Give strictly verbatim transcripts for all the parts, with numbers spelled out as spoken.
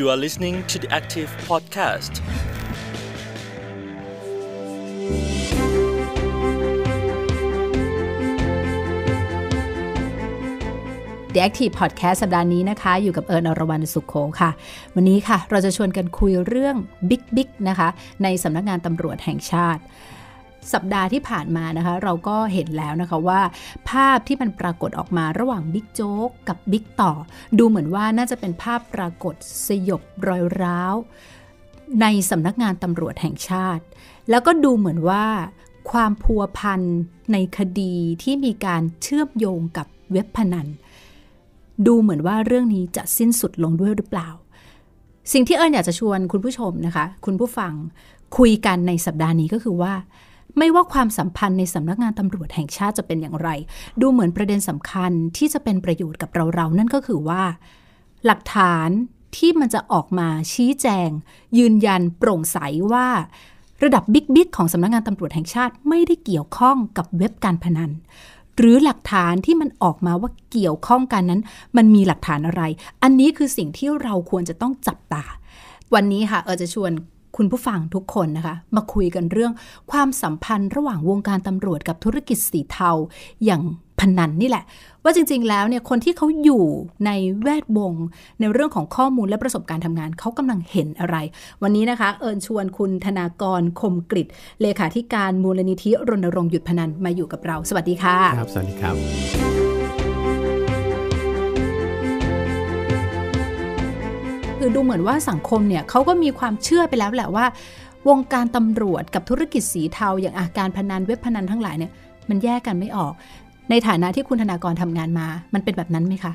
You are listening to The Active Podcast. The Active Podcast สัปดาห์นี้นะคะอยู่กับเอิร์น อรวรรณ สุขโขค่ะวันนี้ค่ะเราจะชวนกันคุยเรื่องบิ๊กๆนะคะในสำนักงานตำรวจแห่งชาติสัปดาห์ที่ผ่านมานะคะเราก็เห็นแล้วนะคะว่าภาพที่มันปรากฏออกมาระหว่างบิ๊กโจ๊กกับบิ๊กต่อดูเหมือนว่าน่าจะเป็นภาพปรากฏสยบรอยร้าวในสำนักงานตำรวจแห่งชาติแล้วก็ดูเหมือนว่าความพัวพันในคดีที่มีการเชื่อมโยงกับเว็บพนันดูเหมือนว่าเรื่องนี้จะสิ้นสุดลงด้วยหรือเปล่าสิ่งที่เอิญอยากจะชวนคุณผู้ชมนะคะคุณผู้ฟังคุยกันในสัปดาห์นี้ก็คือว่าไม่ว่าความสัมพันธ์ในสำนักงานตำรวจแห่งชาติจะเป็นอย่างไรดูเหมือนประเด็นสำคัญที่จะเป็นประโยชน์กับเราๆนั่นก็คือว่าหลักฐานที่มันจะออกมาชี้แจงยืนยันโปร่งใสว่าระดับบิ๊กๆของสำนักงานตำรวจแห่งชาติไม่ได้เกี่ยวข้องกับเว็บการพนันหรือหลักฐานที่มันออกมาว่าเกี่ยวข้องกันนั้นมันมีหลักฐานอะไรอันนี้คือสิ่งที่เราควรจะต้องจับตาวันนี้ค่ะเออจะชวนคุณผู้ฟังทุกคนนะคะมาคุยกันเรื่องความสัมพันธ์ระหว่างวงการตำรวจกับธุรกิจสีเทาอย่างพนันนี่แหละว่าจริงๆแล้วเนี่ยคนที่เขาอยู่ในแวดวงในเรื่องของข้อมูลและประสบการณ์ทำงานเขากำลังเห็นอะไรวันนี้นะคะเอิญชวนคุณธนากร คมกฤตเลขาธิการมูลนิธิรณรงค์หยุดพนันมาอยู่กับเราสวัสดีค่ะครับสวัสดีครับคือดูเหมือนว่าสังคมเนี่ยเขาก็มีความเชื่อไปแล้วแหละว่าวงการตำรวจกับธุรกิจสีเทาอย่างอาการพนันเว็บพนันทั้งหลายเนี่ยมันแยกกันไม่ออกในฐานะที่คุณธนากรทำงานมามันเป็นแบบนั้นไหมคะ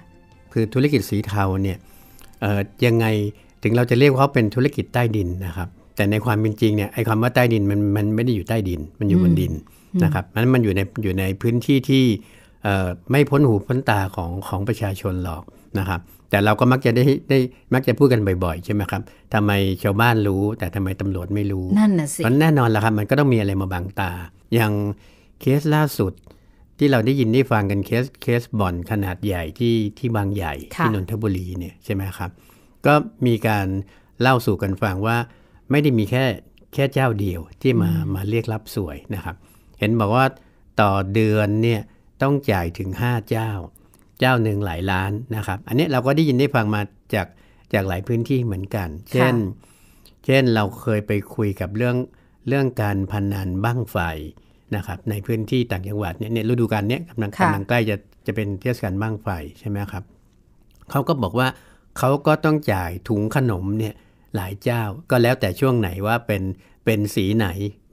คือธุรกิจสีเทาเนี่ยเอ่อยังไงถึงเราจะเรียกว่าเป็นธุรกิจใต้ดินนะครับแต่ในความเป็นจริงเนี่ยไอ้คำว่าใต้ดินมันมันไม่ได้อยู่ใต้ดินมันอยู่บนดินนะครับนั้นมันอยู่ในอยู่ในพื้นที่ที่เอ่อไม่พ้นหูพ้นตาของของประชาชนหรอกนะครับแต่เราก็มักจะได้ได้มักจะพูดกันบ่อยๆใช่ไหมครับทำไมชาวบ้านรู้แต่ทำไมตำรวจไม่รู้นั่นน่ะสิแน่นอนล่ะครับมันก็ต้องมีอะไรมาบังตาอย่างเคสล่าสุดที่เราได้ยินได้ฟังกันเคสเคสบ่อนขนาดใหญ่ที่ที่บางใหญ่ที่นนทบุรีเนี่ยใช่ไหมครับก็มีการเล่าสู่กันฟังว่าไม่ได้มีแค่แค่เจ้าเดียวที่มามาเรียกรับสวยนะครับเห็นบอกว่าต่อเดือนเนี่ยต้องจ่ายถึงห้าเจ้าเจ้าหนึ่งหลายล้านนะครับอันนี้เราก็ได้ยินได้ฟังมาจากจากหลายพื้นที่เหมือนกันเช่นเช่นเราเคยไปคุยกับเรื่องเรื่องการพนันบั้งไฟนะครับในพื้นที่ต่างจังหวัดเนี่ยฤดูกาลเนี้ยกำลังกำลังใกล้จะจะเป็นเทศกาลบั้งไฟใช่ไหมครับเขาก็บอกว่าเขาก็ต้องจ่ายถุงขนมเนี่ยหลายเจ้าก็แล้วแต่ช่วงไหนว่าเป็นเป็นสีไหน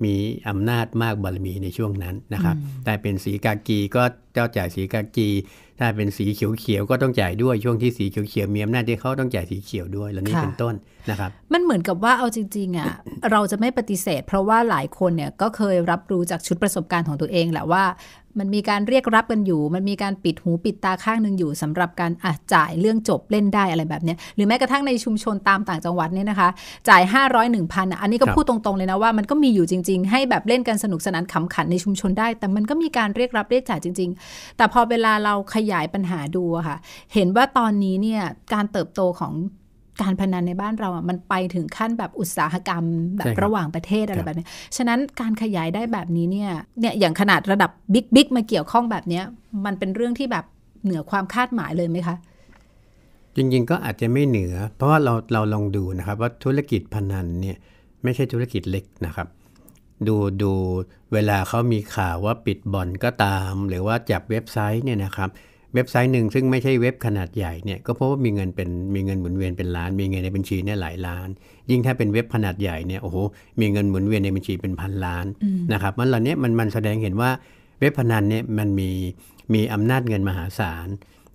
มีอำนาจมากบารมีในช่วงนั้นนะครับถ้าเป็นสีกากีก็เจ้าจ่ายสีกากีถ้าเป็นสีเขียวๆก็ต้องจ่ายด้วยช่วงที่สีเขียวๆมีอำนาจที่เขาต้องจ่ายสีเขียวด้วยแล้วนี่เป็นต้นนะครับมันเหมือนกับว่าเอาจริงๆอ่ะ เราจะไม่ปฏิเสธเพราะว่าหลายคนเนี่ยก็เคยรับรู้จากชุดประสบการณ์ของตัวเองแหละว่ามันมีการเรียกรับกันอยู่มันมีการปิดหูปิดตาข้างนึงอยู่สำหรับการอ่ะจ่ายเรื่องจบเล่นได้อะไรแบบเนี้ยหรือแม้กระทั่งในชุมชนตามต่างจังหวัดเนี่ยนะคะจ่ายห้าร้อย หนึ่งพัน อ่ะอันนี้ก็พูดตรงๆเลยนะว่ามันก็มีอยู่จริงๆให้แบบเล่นกันสนุกสนานขำขันในชุมชนได้แต่มันก็มีการเรียกรับเรียกจ่ายจริงๆแต่พอเวลาเราขยายปัญหาดูอะค่ะเห็นว่าตอนนี้เนี่ยการเติบโตของการพนันในบ้านเราอ่ะมันไปถึงขั้นแบบอุตสาหกรรมแบบระหว่างประเทศอะไรแบบนี้ฉะนั้นการขยายได้แบบนี้เนี่ยเนี่ยอย่างขนาดระดับบิ๊กๆมาเกี่ยวข้องแบบนี้มันเป็นเรื่องที่แบบเหนือความคาดหมายเลยไหมคะจริงๆก็อาจจะไม่เหนือเพราะว่าเราเราลองดูนะครับว่าธุรกิจพนันเนี่ยไม่ใช่ธุรกิจเล็กนะครับดูดูเวลาเขามีข่าวว่าปิดบ่อนก็ตามหรือว่าจับเว็บไซต์เนี่ยนะครับเว็บไซต์หนึ่งซึ่งไม่ใช่เว็บขนาดใหญ่เนี่ยก็เพราะว่ามีเงินเป็นมีเงินหมุนเวียนเป็นล้านมีเงินในบัญชีเนี่ยหลายล้านยิ่งถ้าเป็นเว็บขนาดใหญ่เนี่ยโอ้โหมีเงินหมุนเวียนในบัญชีเป็นพันล้านนะครับมันเหล่านี้มันมันแสดงเห็นว่าเว็บพนันเนี่ยมันมีมีอำนาจเงินมหาศาล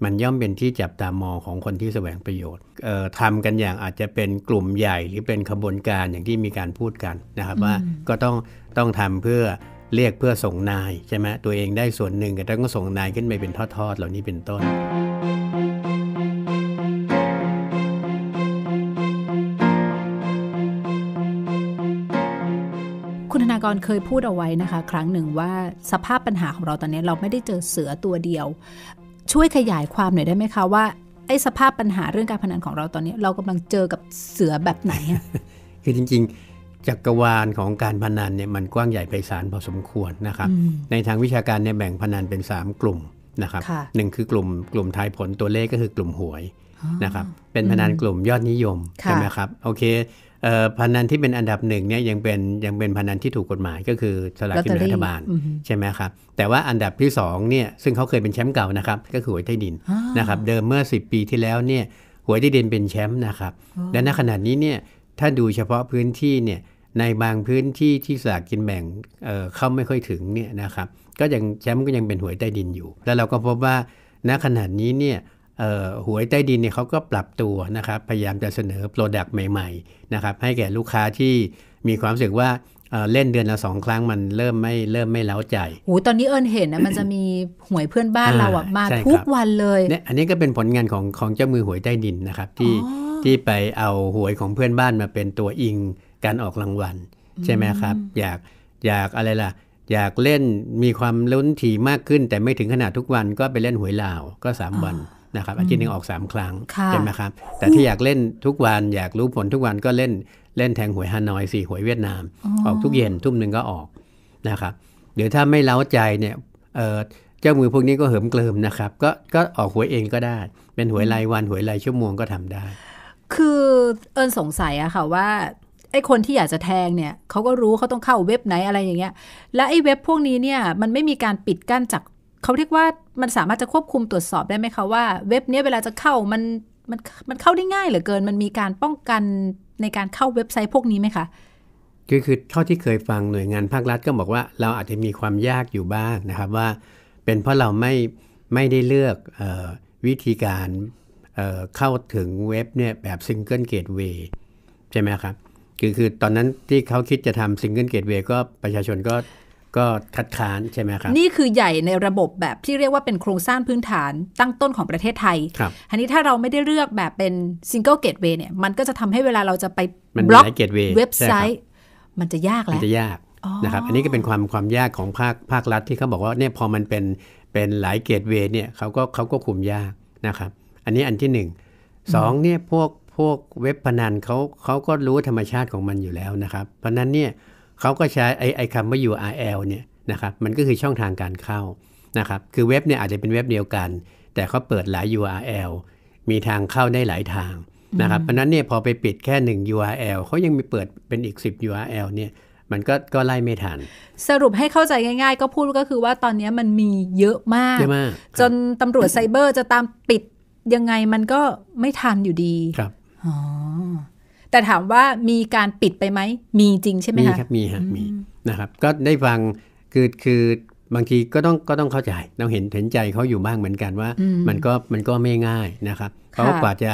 มันย่อมเป็นที่จับตามองของคนที่แสวงประโยชน์เอ่อทำกันอย่างอาจจะเป็นกลุ่มใหญ่หรือเป็นขบวนการอย่างที่มีการพูดกันนะครับว่าก็ต้องต้องทำเพื่อเรียกเพื่อส่งนายใช่ไหมตัวเองได้ส่วนหนึ่งแต่ต้องส่งนายขึ้นไปเป็นทอดๆเหล่านี้เป็นต้นคุณธนากรเคยพูดเอาไว้นะคะครั้งหนึ่งว่าสภาพปัญหาของเราตอนนี้เราไม่ได้เจอเสือตัวเดียวช่วยขยายความหน่อยได้ไหมคะว่าไอ อ้สภาพปัญหาเรื่องการพนันของเราตอนนี้เรากำลังเจอกับเสือแบบไหนคือจริงๆจักรวาลของการพนันเนี่ยมันกว้างใหญ่ไพศาลพอสมควรนะครับในทางวิชาการเนี่ยแบ่งพนันเป็นสามกลุ่มนะครับหนึ่งคือกลุ่มกลุ่มทายผลตัวเลขก็คือกลุ่มหวยนะครับเป็นพนันกลุ่มยอดนิยมใช่ไหมครับโอเคพนันที่เป็นอันดับหนึ่งเนี่ยยังเป็นยังเป็นพนันที่ถูกกฎหมายก็คือสลากกินแบ่งรัฐบาลใช่ไหมครับแต่ว่าอันดับที่สองเนี่ยซึ่งเขาเคยเป็นแชมป์เก่านะครับก็คือหวยใต้ดินนะครับเดิมเมื่อสิบปีที่แล้วเนี่ยหวยใต้ดินเป็นแชมป์นะครับและณขณะนี้เนี่ยถ้าดูเฉพาะพื้นที่เนี่ยในบางพื้นที่ที่สลากกินแบ่งเข้าไม่ค่อยถึงเนี่ยนะครับก็ยังแชมป์ก็ยังเป็นหวยใต้ดินอยู่แล้วเราก็พบว่าณขณะนี้เนี่ยหวยใต้ดินเนี่ยเขาก็ปรับตัวนะครับพยายามจะเสนอโปรดักต์ใหม่ๆนะครับให้แก่ลูกค้าที่มีความรู้สึกว่าเล่นเดือนละสองครั้งมันเริ่มไม่เริ่มไม่เล้าใจโอ้ตอนนี้เอิญเห็นนะ มันจะมีหวยเพื่อนบ้านเราอ่ะมาทุกวันเลยเนี่ยอันนี้ก็เป็นผลงานของของเจ้ามือหวยใต้ดินนะครับที่ที่ไปเอาหวยของเพื่อนบ้านมาเป็นตัวอิงการออกรางวัลใช่ไหมครับอยากอยากอะไรล่ะอยากเล่นมีความลุ้นถี่มากขึ้นแต่ไม่ถึงขนาดทุกวันก็ไปเล่นหวยลาวก็สามวันนะครับอาทิตย์หนึ่งออกสามครั้งใช่ไหมครับแต่ที่อยากเล่นทุกวันอยากรู้ผลทุกวันก็เล่นเล่นแทงหวยฮานอยสี่หวยเวียดนามออกทุกเย็นทุ่มหนึ่งก็ออกนะครับเดี๋ยวถ้าไม่เล้าใจเนี่ยเจ้ามือพวกนี้ก็เหิมเกลิมนะครับก็ก็ออกหวยเองก็ได้เป็นหวยรายวันหวยรายชั่วโมงก็ทำได้คือเอิญสงสัยอะค่ะว่าไอ้คนที่อยากจะแทงเนี่ยเขาก็รู้เขาต้องเข้าเว็บไหนอะไรอย่างเงี้ยและไอ้เว็บพวกนี้เนี่ยมันไม่มีการปิดกั้นจากเขาเรียกว่ามันสามารถจะควบคุมตรวจสอบได้ไหมคะว่าเว็บนี้เวลาจะเข้ามันมันมันเข้าได้ง่ายเหลือเกินมันมีการป้องกันในการเข้าเว็บไซต์พวกนี้ไหมคะคือคือเท่าที่เคยฟังหน่วยงานภาครัฐก็บอกว่าเราอาจจะมีความยากอยู่บ้างนะครับว่าเป็นเพราะเราไม่ไม่ได้เลือกเอ่อวิธีการเอ่อเข้าถึงเว็บเนี่ยแบบซิงเกิลเกตเวย์ใช่ไหมครับคือคือตอนนั้นที่เขาคิดจะทำซิงเกิลเกตเวย์ก็ประชาชนก็ก็คัดค้านใช่ไหมครับนี่คือใหญ่ในระบบแบบที่เรียกว่าเป็นโครงสร้างพื้นฐานตั้งต้นของประเทศไทยครับอันนี้ถ้าเราไม่ได้เลือกแบบเป็นซิงเกิลเกตเวย์เนี่ยมันก็จะทำให้เวลาเราจะไปบล็อกเว็บไซต์มันจะยากแล้วมันจะยากนะครับอันนี้ก็เป็นความความยากของภาคภาครัฐที่เขาบอกว่าเนี่ยพอมันเป็นเป็นหลายเกตเวย์เนี่ยเขาก็เขาก็คุมยากนะครับอันนี้อันที่หนึ่งสองเนี่ยพวกพวกเว็บพนันเขาเขาก็รู้ธรรมชาติของมันอยู่แล้วนะครับเพราะนั้นเนี่ยเขาก็ใช้ไอ้ไอ้คำว่า ยู อาร์ แอล เนี่ยนะครับมันก็คือช่องทางการเข้านะครับคือเว็บเนี่ยอาจจะเป็นเว็บเดียวกันแต่เขาเปิดหลาย ยู อาร์ แอล มีทางเข้าได้หลายทางนะครับเพราะนั้นเนี่ยพอไปปิดแค่หนึ่ง ยู อาร์ แอล เขายังมีเปิดเป็นอีกสิบ ยู อาร์ แอล เนี่ยมันก็ก็ไล่ไม่ทันสรุปให้เข้าใจง่ายๆก็พูดก็คือว่าตอนนี้มันมีเยอะมากจนตำรวจไซเบอร์จะตามปิดยังไงมันก็ไม่ทันอยู่ดีครับอ๋อแต่ถามว่ามีการปิดไปไหมมีจริงใช่ไหมคะมีครับมีฮะมีนะครับก็ได้ฟังคือคือบางทีก็ต้องก็ต้องเข้าใจต้องเห็นเห็นใจเขาอยู่บ้างเหมือนกันว่ามันก็มันก็ไม่ง่ายนะครับเพราะกว่าจะ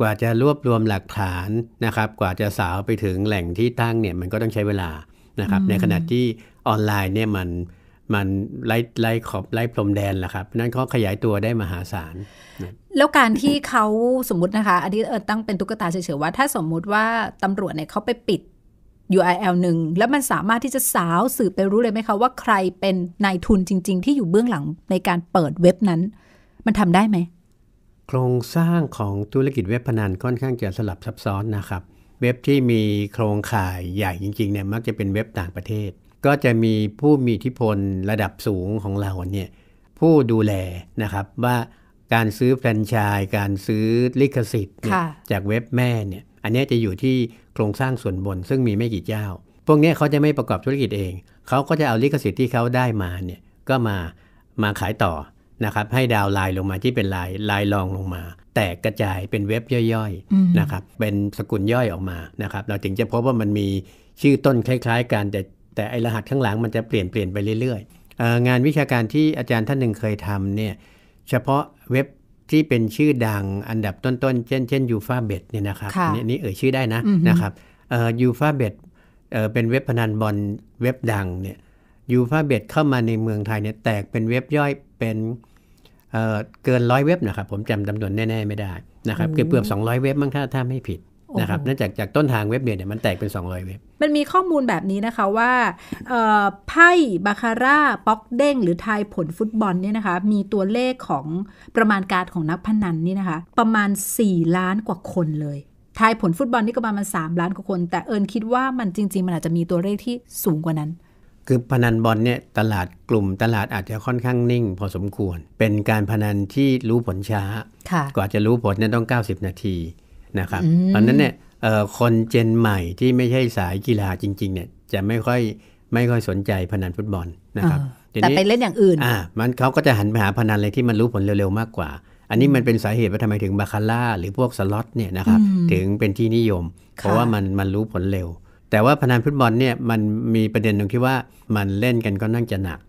กว่าจะรวบรวมหลักฐานนะครับกว่าจะสาวไปถึงแหล่งที่ตั้งเนี่ยมันก็ต้องใช้เวลานะครับในขณะที่ออนไลน์เนี่ยมันมันไล่ไล่ขอบไล่พรมแดนแหละครับนั้นเขาขยายตัวได้มหาศาลแล้วการที่เขาสมมุตินะคะอันนี้เออตั้งเป็นตุ๊กตาเฉยๆว่าถ้าสมมุติว่าตำรวจเนี่ยเขาไปปิด ยู อาร์ แอล หนึ่งแล้วมันสามารถที่จะสาวสืบไปรู้เลยไหมคะว่าใครเป็นนายทุนจริงๆที่อยู่เบื้องหลังในการเปิดเว็บนั้นมันทำได้ไหมโครงสร้างของธุรกิจเว็บพนันค่อนข้างจะสลับซับซ้อนนะครับเว็บที่มีโครงข่ายใหญ่จริงๆเนี่ยมักจะเป็นเว็บต่างประเทศก็จะมีผู้มีอิทธิพลระดับสูงของเราเนี่ยผู้ดูแลนะครับว่าการซื้อแฟรนไชส์การซื้อลิขสิทธิ์จากเว็บแม่เนี่ยอันนี้จะอยู่ที่โครงสร้างส่วนบนซึ่งมีไม่กี่เจ้าพวกนี้เขาจะไม่ประกอบธุรกิจเองเขาก็จะเอาลิขสิทธิ์ที่เขาได้มาเนี่ยก็มามาขายต่อนะครับให้ดาวน์ไลน์ลงมาที่เป็นลายลายรองลงมาแตกกระจายเป็นเว็บย่อยๆนะครับเป็นสกุลย่อยออกมานะครับเราถึงจะพบว่ามันมีชื่อต้นคล้ายๆกันแต่แต่ไอรหัสข้างหลังมันจะเปลี่ยนเปลี่ยนไปเรื่อยๆงานวิชาการที่อาจารย์ท่านหนึ่งเคยทำเนี่ยเฉพาะเว็บที่เป็นชื่อดังอันดับต้นๆเช่นเช่นยูฟาเบตเนี่ยนะครับนี่นี่เอ่ยชื่อได้นะนะครับยูฟาเบตเป็นเว็บพนันบอลเว็บดังเนี่ยยูฟาเบตเข้ามาในเมืองไทยเนี่ยแตกเป็นเว็บย่อยเป็นเอ่อเกินร้อยเว็บนะครับผมจำจำนวนแน่ๆไม่ได้นะครับเกือบเกือบสองร้อยเว็บมั้งถ้าถ้าไม่ผิด นะครับเนื่องจากจากต้นทางเว็บเนี่ยมันแตกเป็นสองร้อยเว็บมันมีข้อมูลแบบนี้นะคะว่าไพ่บาคาร่าป๊อกเด้งหรือทายผลฟุตบอลเนี่ยนะคะมีตัวเลขของประมาณการของนักพนันนี่นะคะประมาณสี่ล้านกว่าคนเลยทายผลฟุตบอลนี่ก็ประมาณสามล้านกว่าคนแต่เอิญคิดว่ามันจริงๆมันอาจจะมีตัวเลขที่สูงกว่านั้นคือพนันบอลเนี่ยตลาดกลุ่มตลาดอาจจะค่อนข้างนิ่งพอสมควรเป็นการพนันที่รู้ผลช้ากว่าจะรู้ผลเนี่ยต้องเก้าสิบนาทีนะครับเพราะฉะนั้นเนี่ยคนเจนใหม่ที่ไม่ใช่สายกีฬาจริงๆเนี่ยจะไม่ค่อยไม่ค่อยสนใจพนันฟุตบอลนะครับแต่ไปเล่นอย่างอื่นอ่ามันเขาก็จะหันไปหาพนันอะไรที่มันรู้ผลเร็วๆมากกว่าอันนี้มันเป็นสาเหตุว่าทำไมถึงบาคาร่าหรือพวกสล็อตเนี่ยนะครับถึงเป็นที่นิยมเพราะว่ามันมันรู้ผลเร็วแต่ว่าพนันฟุตบอลเนี่ยมันมีประเด็นตรงที่ว่ามันเล่นกันก็น่าจะหนัก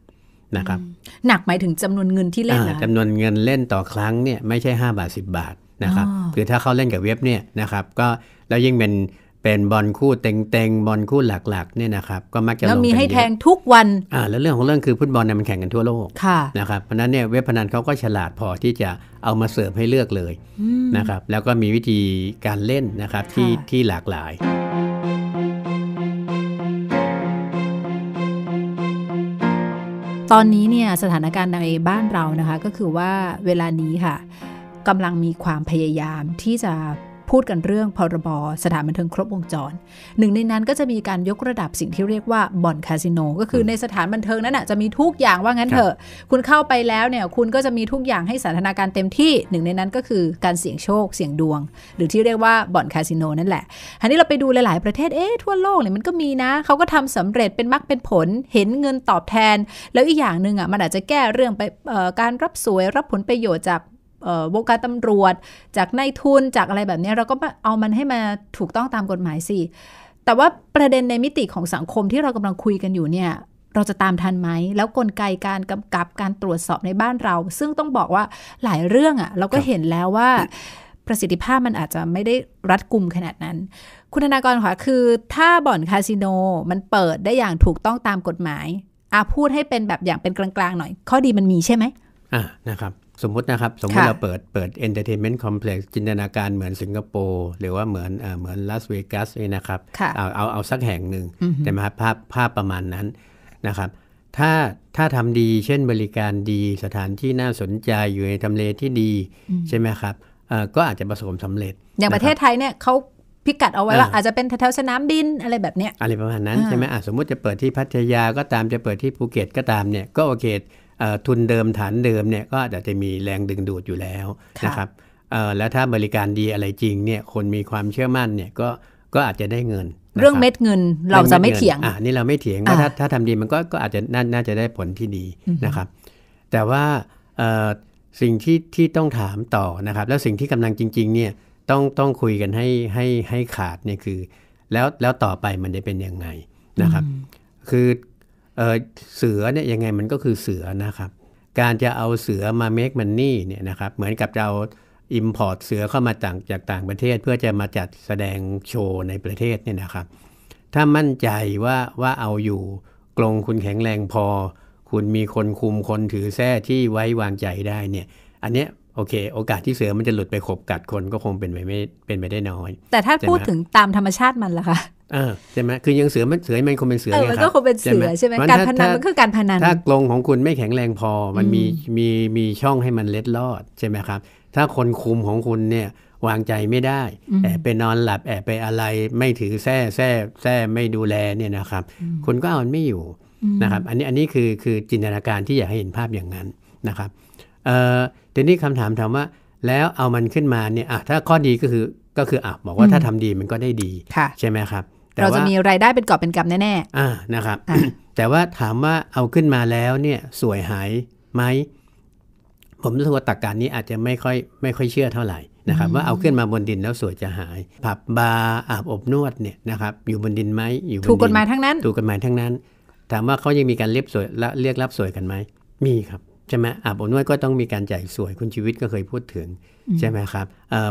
นะครับหนักหมายถึงจำนวนเงินที่เล่นจำนวนเงินเล่นต่อครั้งเนี่ยไม่ใช่ห้าบาทสิบบาทนะครับคือถ้าเขาเล่นกับเว็บเนี่ยนะครับก็แล้วยิ่งเป็นเป็นบอลคู่เต็งๆบอลคู่หลักๆเนี่ยนะครับก็มักจะลงแล้วมีให้แทงทุกวันอ่าแล้วเรื่องของเรื่องคือฟุตบอลเนี่ยมันแข่งกันทั่วโลกนะครับเพราะนั้นเนี่ยเว็บพนันเขาก็ฉลาดพอที่จะเอามาเสิร์ฟให้เลือกเลยนะครับแล้วก็มีวิธีการเล่นนะครับที่ที่หลากหลายตอนนี้เนี่ยสถานการณ์ในบ้านเรานะคะก็คือว่าเวลานี้ค่ะกำลังมีความพยายามที่จะพูดกันเรื่องพรบสถานบันเทิงครบวงจรหนึ่งในนั้นก็จะมีการยกระดับสิ่งที่เรียกว่าบ่อนคาสิโนก็คือในสถานบันเทิงนั้นน่ะจะมีทุกอย่างว่างั้นเถอะคุณเข้าไปแล้วเนี่ยคุณก็จะมีทุกอย่างให้สันทนาการเต็มที่หนึ่งในนั้นก็คือการเสี่ยงโชคเสี่ยงดวงหรือที่เรียกว่าบ่อนคาสิโนนั่นแหละอันนี้เราไปดูหลายๆประเทศเอ๊ะทั่วโลกเนี่ยมันก็มีนะเขาก็ทำสำเร็จเป็นมรรคเป็นผลเห็นเงินตอบแทนแล้วอีกอย่างนึงอ่ะมันอาจจะแก้เรื่องไปการรับสวยรับผลประโยชน์จากวงการตำรวจจากนายทุนจากอะไรแบบนี้เราก็เอามันให้มาถูกต้องตามกฎหมายสิแต่ว่าประเด็นในมิติของสังคมที่เรากำลังคุยกันอยู่เนี่ยเราจะตามทันไหมแล้วกลไกการกำกับการตรวจสอบในบ้านเราซึ่งต้องบอกว่าหลายเรื่องอ่ะเราก็เห็นแล้วว่าประสิทธิภาพมันอาจจะไม่ได้รัดกุมขนาดนั้นคุณธนากรค่ะคือถ้าบ่อนคาสิโนมันเปิดได้อย่างถูกต้องตามกฎหมายอาพูดให้เป็นแบบอย่างเป็นกลางๆหน่อยข้อดีมันมีใช่ไหมอ่านะครับสมมตินะครับสมมติเราเปิดเปิด entertainment complex จินตนาการเหมือนสิงคโปร์หรือว่าเหมือนเหมือนลาสเวกัสเลยนะครับเอาเอาเอาสักแห่งหนึ่งใช่ไหมครับภาพภาพประมาณนั้นนะครับถ้าถ้าทำดีเช่นบริการดีสถานที่น่าสนใจอยู่ในทำเลที่ดีใช่ไหมครับก็อาจจะประสบความสำเร็จอย่างประเทศไทยเนี่ยเขาพิกัดเอาไว้ว่าอาจจะเป็นแถวสนามบินอะไรแบบเนี้ยอะไรประมาณนั้นใช่ไหมสมมติจะเปิดที่พัทยาก็ตามจะเปิดที่ภูเก็ตก็ตามเนี่ยก็โอเคทุนเดิมฐานเดิมเนี่ยก็อาจจะมีแรงดึงดูดอยู่แล้วนะครับแล้วถ้าบริการดีอะไรจริงเนี่ยคนมีความเชื่อมั่นเนี่ยก็ก็อาจจะได้เงินเรื่องเม็ดเงินเราจะไม่เถียงอ่านี่เราไม่เถียงว่าถ้าถ้าทำดีมันก็ก็อาจจะน่าจะได้ผลที่ดีนะครับแต่ว่าสิ่งที่ที่ต้องถามต่อนะครับแล้วสิ่งที่กำลังจริงๆเนี่ยต้องต้องคุยกันให้ให้ให้ขาดเนี่ยคือแล้วแล้วต่อไปมันจะเป็นยังไงนะครับคือเสือเนี่ยยังไงมันก็คือเสือนะครับการจะเอาเสือมา make money เนี่ยนะครับเหมือนกับจะเอา import เสือเข้ามาต่างจากต่างประเทศเพื่อจะมาจัดแสดงโชว์ในประเทศเนี่ยนะครับถ้ามั่นใจว่าว่าเอาอยู่กรงคุณแข็งแรงพอคุณมีคนคุมคนถือแส้ที่ไว้วางใจได้เนี่ยอันเนี้ยโอเคโอกาสที่เสือมันจะหลุดไปขบกัดคนก็คงเป็นไปไม่เป็นไปได้น้อยแต่ถ้าพูดถึงตามธรรมชาติมันล่ะคะอ่าใช่ไหมคือยังเสือมันเสือมันคงเป็นเสือไงครับมันก็คงเป็นเสือใช่ไหมการพนันมันคือการพนันถ้ากรงของคุณไม่แข็งแรงพอมันมีมีมีช่องให้มันเล็ดลอดใช่ไหมครับถ้าคนคุมของคุณเนี่ยวางใจไม่ได้แอบไปนอนหลับแอบไปอะไรไม่ถือแส้แส้แส้ไม่ดูแลเนี่ยนะครับคุณก็เอามันไม่อยู่นะครับอันนี้อันนี้คือคือจินตนาการที่อยากให้เห็นภาพอย่างนั้นนะครับเอ่อทีนี้คำถามถามว่าแล้วเอามันขึ้นมาเนี่ยอ่ะถ้าข้อดีก็คือก็คืออ่ะบอกว่าถ้าทำดีมันก็ได้ดีใช่ไหมครับเราจะมีรายได้เป็นกอบเป็นกำแน่แน่อ่านะครับ แต่ว่าถามว่าเอาขึ้นมาแล้วเนี่ยสวยหายไหมผมรู้สึกว่าตรรกะนี้อาจจะไม่ค่อยไม่ค่อยเชื่อเท่าไหร่นะครับว่าเอาขึ้นมาบนดินแล้วสวยจะหายผับบาร์อาบอบนวดเนี่ยนะครับอยู่บนดินไหมอยู่บนดินถูกกฎหมายทั้งนั้นถูกกฎหมายทั้งนั้นถามว่าเขายังมีการเรียกสวยและเรียกรับสวยกันไหมมีครับใช่ไหมอาบอบนวดก็ต้องมีการจ่ายสวยคุณชีวิตก็เคยพูดถึงใช่ไหมครับ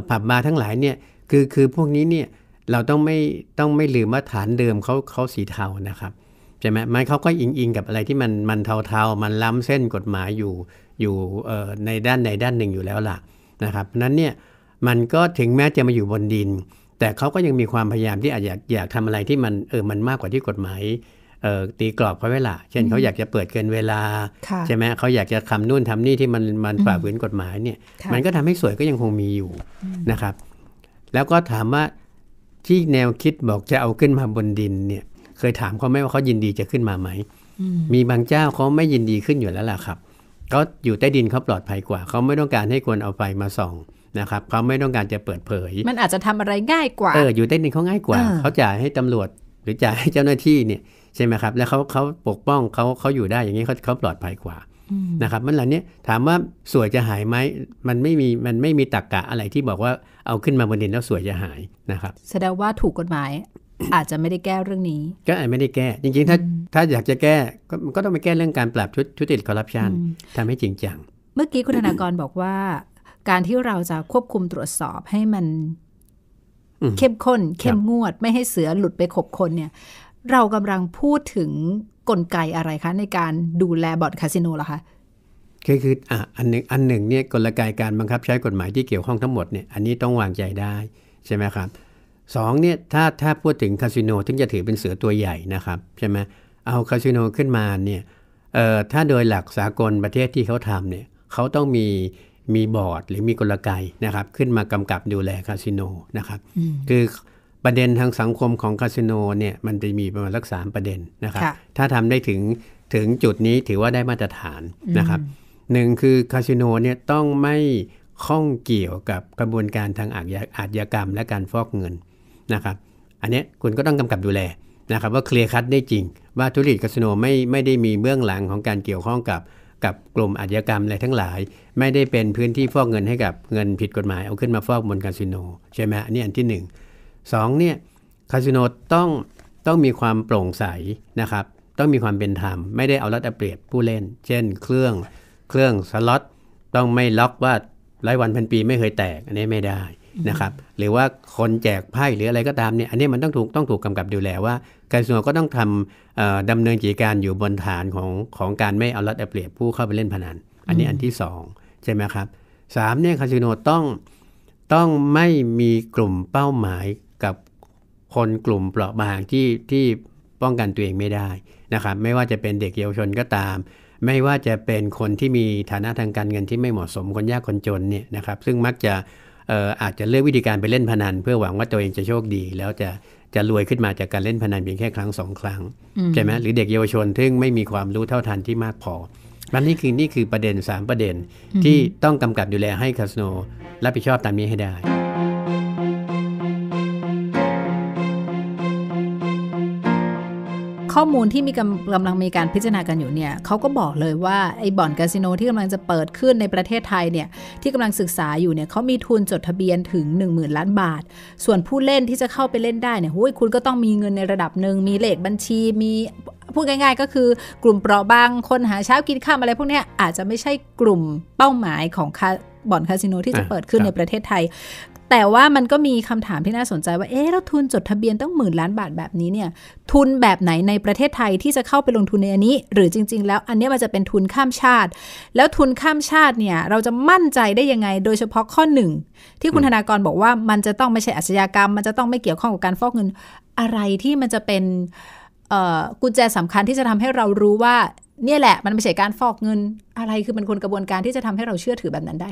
ผับบาร์ทั้งหลายเนี่ยคือคือพวกนี้เนี่ยเราต้องไม่ต้องไม่ลืมว่าฐานเดิมเขาเขาสีเทานะครับใช่ไหมมันเขาก็อิงอิงกับอะไรที่มันมันเทาๆมันล้ำเส้นกฎหมายอยู่อยู่ในด้านใดด้านหนึ่งอยู่แล้วล่ะนะครับนั้นเนี่ยมันก็ถึงแม้จะมาอยู่บนดิน แต่เขาก็ยังมีความพยายามที่อาจอยากอยากทำอะไรที่มันเออมันมากกว่าที่กฎหมายเอ่อตีกรอบเขาไว้ล่ะเช่นเขาอยากจะเปิดเกินเวลาใช่ไหมเขาอยากจะทำนู่นทำนี่ที่มันมันฝ่าฝืนกฎหมายเนี่ยมันก็ทำให้สวยก็ยังคงมีอยู่นะครับแล้วก็ถามว่าที่แนวคิดบอกจะเอาขึ้นมาบนดินเนี่ยเคยถามเขาไหมว่าเขายินดีจะขึ้นมาไหมมีบางเจ้าเขาไม่ยินดีขึ้นอยู่แล้วล่ะครับเขาอยู่ใต้ดินเขาปลอดภัยกว่าเขาไม่ต้องการให้คนเอาไฟมาส่องนะครับเขาไม่ต้องการจะเปิดเผยมันอาจจะทำอะไรง่ายกว่าเอออยู่ใต้ดินเขาง่ายกว่าเขาจ่ายให้ตำรวจหรือจ่ายให้เจ้าหน้าที่เนี่ยใช่ไหมครับแล้วเขาเขาปกป้องเขาเขาอยู่ได้อย่างนี้เขาเขาปลอดภัยกว่านะครับมันเหล่านี้ถามว่าสวยจะหายไหมมันไม่มีมันไม่มีตรรกะอะไรที่บอกว่าเอาขึ้นมาบนดินแล้วสวยจะหายนะครับแสดงว่าถูกกฎหมาย อาจจะไม่ได้แก้เรื่องนี้ก็อาจไม่ได้แก้จริงๆถ้าถ้าอยากจะแก้ก็ก็ต้องไปแก้เรื่องการปราบทุจริตคอร์รัปชันทำให้จริงจังเมื่อกี้คุณธนากร บอกว่าการที่เราจะควบคุมตรวจสอบให้มันเข้มข้นเข้มงวดไม่ให้เสือหลุดไปขบคนเนี่ยเรากำลังพูดถึงกลไกอะไรคะในการดูแลบ่อนคาสิโนเหรอคะคือคืออ่ะอันหนึ่งอันหนึ่งเนี่ยกลไกการบังคับใช้กฎหมายที่เกี่ยวข้องทั้งหมดเนี่ยอันนี้ต้องวางใจได้ใช่ไหมครับสองเนี่ยถ้าถ้าพูดถึงคาสิโนถึงจะถือเป็นเสือตัวใหญ่นะครับใช่ไหมเอาคาสิโนขึ้นมาเนี่ยเอ่อถ้าโดยหลักสากลประเทศที่เขาทำเนี่ยเขาต้องมีมีบอร์ดหรือมีกลไกนะครับขึ้นมากำกับดูแลคาสิโนนะครับคือประเด็นทางสังคมของคาสิโนเนี่ยมันจะมีประมาณสักสามประเด็นนะครับถ้าทำได้ถึงถึงจุดนี้ถือว่าได้มาตรฐานนะครับหนึ่งคือคาสิโนเนี่ยต้องไม่ข้องเกี่ยวกับกระบวนการทางอาชญากรรมและการฟอกเงินนะครับอันนี้คุณก็ต้องกำกับดูแลนะครับว่าเคลียร์คัดได้จริงว่าธุรกิจคาสิโนไม่ไม่ได้มีเบื้องหลังของการเกี่ยวข้องกับกับกลุ่มอาชญากรรมอะไรทั้งหลายไม่ได้เป็นพื้นที่ฟอกเงินให้กับเงินผิดกฎหมายเอาขึ้นมาฟอกบนคาสิโนใช่ไหมอันนี้อันที่หนึ่งสองเนี่ยคาสิโนต้องต้องมีความโปร่งใสนะครับต้องมีความเป็นธรรมไม่ได้เอารัดเอาเปรียบผู้เล่นเช่นเครื่องเครื่องสล็อตต้องไม่ล็อกว่ารายวันพันปีไม่เคยแตกอันนี้ไม่ได้นะครับหรือว่าคนแจกไพ่หรืออะไรก็ตามเนี่ยอันนี้มันต้องถูกต้องถูกกำกับดูแลว่าคาสิโนก็ต้องทำดำเนินกิจการอยู่บนฐานของของการไม่เอารัดเอาเปรียบผู้เข้าไปเล่นพนันอันนี้อันที่สองใช่ไหมครับสามเนี่ยคาสิโนต้องต้องไม่มีกลุ่มเป้าหมายกับคนกลุ่มเปราะบางที่ที่ป้องกันตัวเองไม่ได้นะครับไม่ว่าจะเป็นเด็กเยาวชนก็ตามไม่ว่าจะเป็นคนที่มีฐานะทางการเงินที่ไม่เหมาะสมคนยากคนจนเนี่ยนะครับซึ่งมักจะเอ่ออาจจะเลือกวิธีการไปเล่นพนันเพื่อหวังว่าตัวเองจะโชคดีแล้วจะจะรวยขึ้นมาจากการเล่นพนันเพียงแค่ครั้งสองครั้งใช่ไหมหรือเด็กเยาวชนซึ่งไม่มีความรู้เท่าทันที่มากพอนั่นนี่คือนี่คือประเด็นสามประเด็นที่ต้องกำกับดูแลให้คาสิโนรับผิดชอบตามนี้ให้ได้ข้อมูลที่มีกำลังมีการพิจารณากันอยู่เนี่ยเขาก็บอกเลยว่าไอ้บ่อนคาสิโนที่กำลังจะเปิดขึ้นในประเทศไทยเนี่ยที่กำลังศึกษาอยู่เนี่ยเขามีทุนจดทะเบียนถึง หนึ่งหมื่น ล้านบาทส่วนผู้เล่นที่จะเข้าไปเล่นได้เนี่ยโห้ยคุณก็ต้องมีเงินในระดับหนึ่งมีเลขบัญชีมีพูดง่ายๆก็คือกลุ่มเปราะบางคนหาเช้ากินข้ามอะไรพวกนี้อาจจะไม่ใช่กลุ่มเป้าหมายของบ่อนคาสิโนที่จะเปิดขึ้นในประเทศไทยแต่ว่ามันก็มีคำถามที่น่าสนใจว่าเอ๊ะแล้วทุนจดทะเบียนตั้งหมื่นล้านบาทแบบนี้เนี่ยทุนแบบไหนในประเทศไทยที่จะเข้าไปลงทุนในอันนี้หรือจริงๆแล้วอันนี้มันจะเป็นทุนข้ามชาติแล้วทุนข้ามชาติเนี่ยเราจะมั่นใจได้ยังไงโดยเฉพาะข้อหนึ่งที่คุณธนากรบอกว่ามันจะต้องไม่ใช่อาชญากรรมมันจะต้องไม่เกี่ยวข้องกับการฟอกเงินอะไรที่มันจะเป็นกุญแจสำคัญที่จะทำให้เรารู้ว่าเนี่ยแหละมันไม่ใช่การฟอกเงินอะไรคือมันคนกระบวนการที่จะทำให้เราเชื่อถือแบบนั้นได้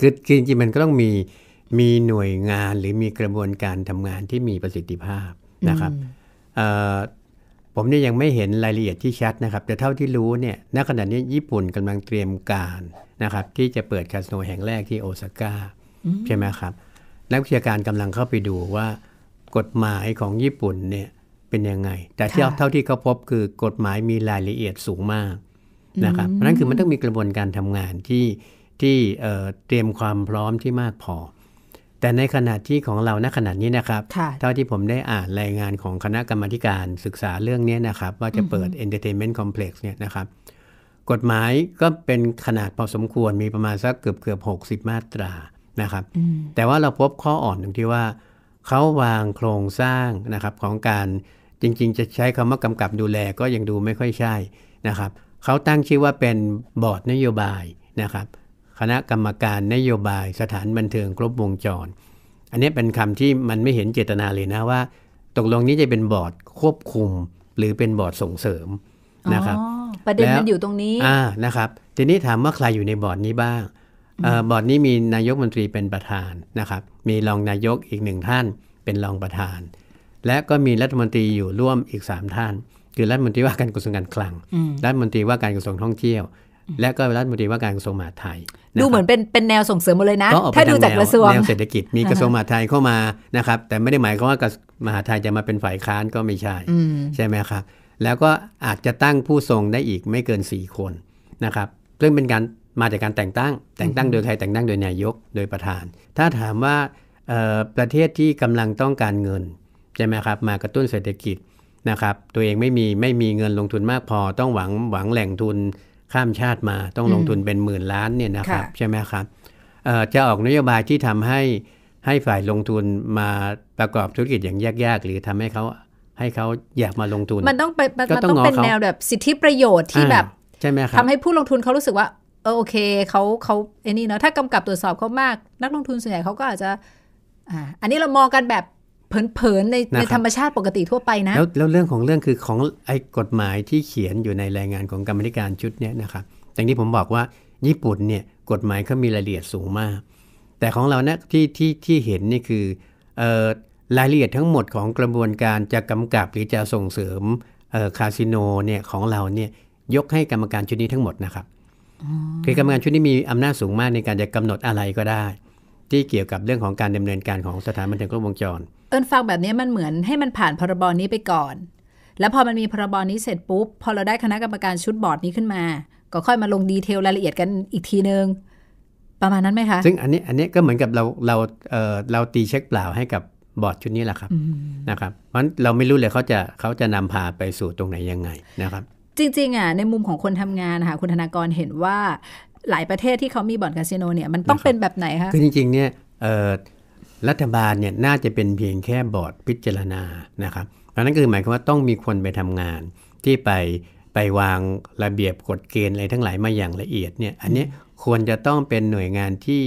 คือจริงๆมันก็ต้องมีมีหน่วยงานหรือมีกระบวนการทำงานที่มีประสิทธิภาพนะครับผมเนี่ยยังไม่เห็นรายละเอียดที่ชัดนะครับแต่เท่าที่รู้เนี่ยณขณะนี้ญี่ปุ่นกำลังเตรียมการนะครับที่จะเปิดคาสิโนแห่งแรกที่โอซาก้าใช่ไหมครับนักวิชาการกำลังเข้าไปดูว่ากฎหมายของญี่ปุ่นเนี่ยเป็นยังไงแต่เท่าที่เขาพบคือกฎหมายมีรายละเอียดสูงมากนะครับนั่นคือมันต้องมีกระบวนการทำงานที่ที่เตรียมความพร้อมที่มากพอแต่ในขณะที่ของเราณขณะนี้นะครับเท่าที่ผมได้อ่านรายงานของคณะกรรมการศึกษาเรื่องนี้นะครับว่าจะเปิด Entertainment Complex เนี่ยนะครับกฎหมายก็เป็นขนาดพอสมควรมีประมาณสักเกือบเกือบหกสิบมาตรานะครับแต่ว่าเราพบข้ออ่อนตรงที่ว่าเขาวางโครงสร้างนะครับของการจริงๆจะใช้คำว่ากำกับดูแลก็ยังดูไม่ค่อยใช่นะครับเขาตั้งชื่อว่าเป็นบอร์ดนโยบายนะครับคณะกรรมการนโยบายสถานบันเทิงครบวงจร อันนี้เป็นคำที่มันไม่เห็นเจตนาเลยนะว่าตกลงนี้จะเป็นบอร์ดควบคุมหรือเป็นบอร์ดส่งเสริมนะครับประเด็นมันอยู่ตรงนี้นะครับทีนี้ถามว่าใครอยู่ในบอร์ดนี้บ้างบอร์ดนี้มีนายกรัฐมนตรีเป็นประธานนะครับมีรองนายกอีกหนึ่งท่านเป็นรองประธานและก็มีรัฐมนตรีอยู่ร่วมอีกสามท่านคือรัฐมนตรีว่าการกระทรวงการคลังรัฐมนตรีว่าการกระทรวงท่องเที่ยวและก็รัฐมนตรีว่าการกระทรวงมหาดไทยดูเหมือนเป็นเป็นแนวส่งเสริมหมดเลยนะถ้าดูจากกระทรวงแนวเศรษฐกิจมีกระทรวงมหาดไทยเข้ามานะครับแต่ไม่ได้หมายความว่ามหาดไทยจะมาเป็นฝ่ายค้านก็ไม่ใช่ใช่ไหมครับแล้วก็อาจจะตั้งผู้ทรงได้อีกไม่เกินสี่คนนะครับซึ่งเป็นการมาจากการแต่งตั้งแต่งตั้งโดยใครแต่งตั้งโดยนายกโดยประธานถ้าถามว่าประเทศที่กำลังต้องการเงินใช่ไหมครับมากระตุ้นเศรษฐกิจนะครับตัวเองไม่มีไม่มีเงินลงทุนมากพอต้องหวังหวังแหล่งทุนข้ามชาติมาต้องลงทุนเป็นหมื่นล้านเนี่ยนะครับใช่ไหมครับจะออกนโยบายที่ทำให้ให้ฝ่ายลงทุนมาประกอบธุรกิจอย่างยากๆหรือทำให้เขาให้เขาอยากมาลงทุนมันต้องไปมันต้องเป็นแนวแบบสิทธิประโยชน์ที่แบบทำให้ผู้ลงทุนเขารู้สึกว่าเออโอเคเขาเขาไอ้นี่เนาะถ้ากำกับตรวจสอบเขามากนักลงทุนส่วนใหญ่เขาก็อาจจะอ่าอันนี้เรามองกันแบบเผินๆในในธรรมชาติปกติทั่วไปนะแล้วแล้วเรื่องของเรื่องคือของไอ้กฎหมายที่เขียนอยู่ในรายงานของกรรมธิการชุดนี้นะครับอย่างที่ผมบอกว่าญี่ปุ่นเนี่ยกฎหมายเขามีรายละเอียดสูงมากแต่ของเราเนี่ยที่ที่ที่เห็นนี่คือเอ่อรายละเอียดทั้งหมดของกระบวนการจะกำกับหรือจะส่งเสริมเอ่อคาสิโนเนี่ยของเราเนี่ยยกให้กรรมการชุดนี้ทั้งหมดนะครับคือกรรมการชุดนี้มีอำนาจสูงมากในการจะกำหนดอะไรก็ได้ที่เกี่ยวกับเรื่องของการดำเนินการของสถานบันเทิงครบวงจรเอิญฟังแบบนี้มันเหมือนให้มันผ่านพรบนี้ไปก่อนแล้วพอมันมีพรบนี้เสร็จปุ๊บพอเราได้คณะกรรมการชุดบอร์ดนี้ขึ้นมาก็ค่อยมาลงดีเทลรายละเอียดกันอีกทีนึงประมาณนั้นไหมคะซึ่งอันนี้อันนี้ก็เหมือนกับเราเราเออเราตีเช็คเปล่าให้กับบอร์ดชุดนี้แหละครับนะครับเพราะเราไม่รู้เลยเขาจะเขาจะนำพาไปสู่ตรงไหนยังไงนะครับจริงๆอ่ะในมุมของคนทำงานค่ะคุณธนากรเห็นว่าหลายประเทศที่เขามีบ่อนคาสิโนเนี่ยมันต้องเป็นแบบไหนคะคือจริงๆเนี่ยรัฐบาลเนี่ยน่าจะเป็นเพียงแค่บอร์ดพิจารณานะครับเพราะนั้นคือหมายความว่าต้องมีคนไปทำงานที่ไปไปวางระเบียบกฎเกณฑ์อะไรทั้งหลายมาอย่างละเอียดเนี่ยอันนี้ควรจะต้องเป็นหน่วยงานที่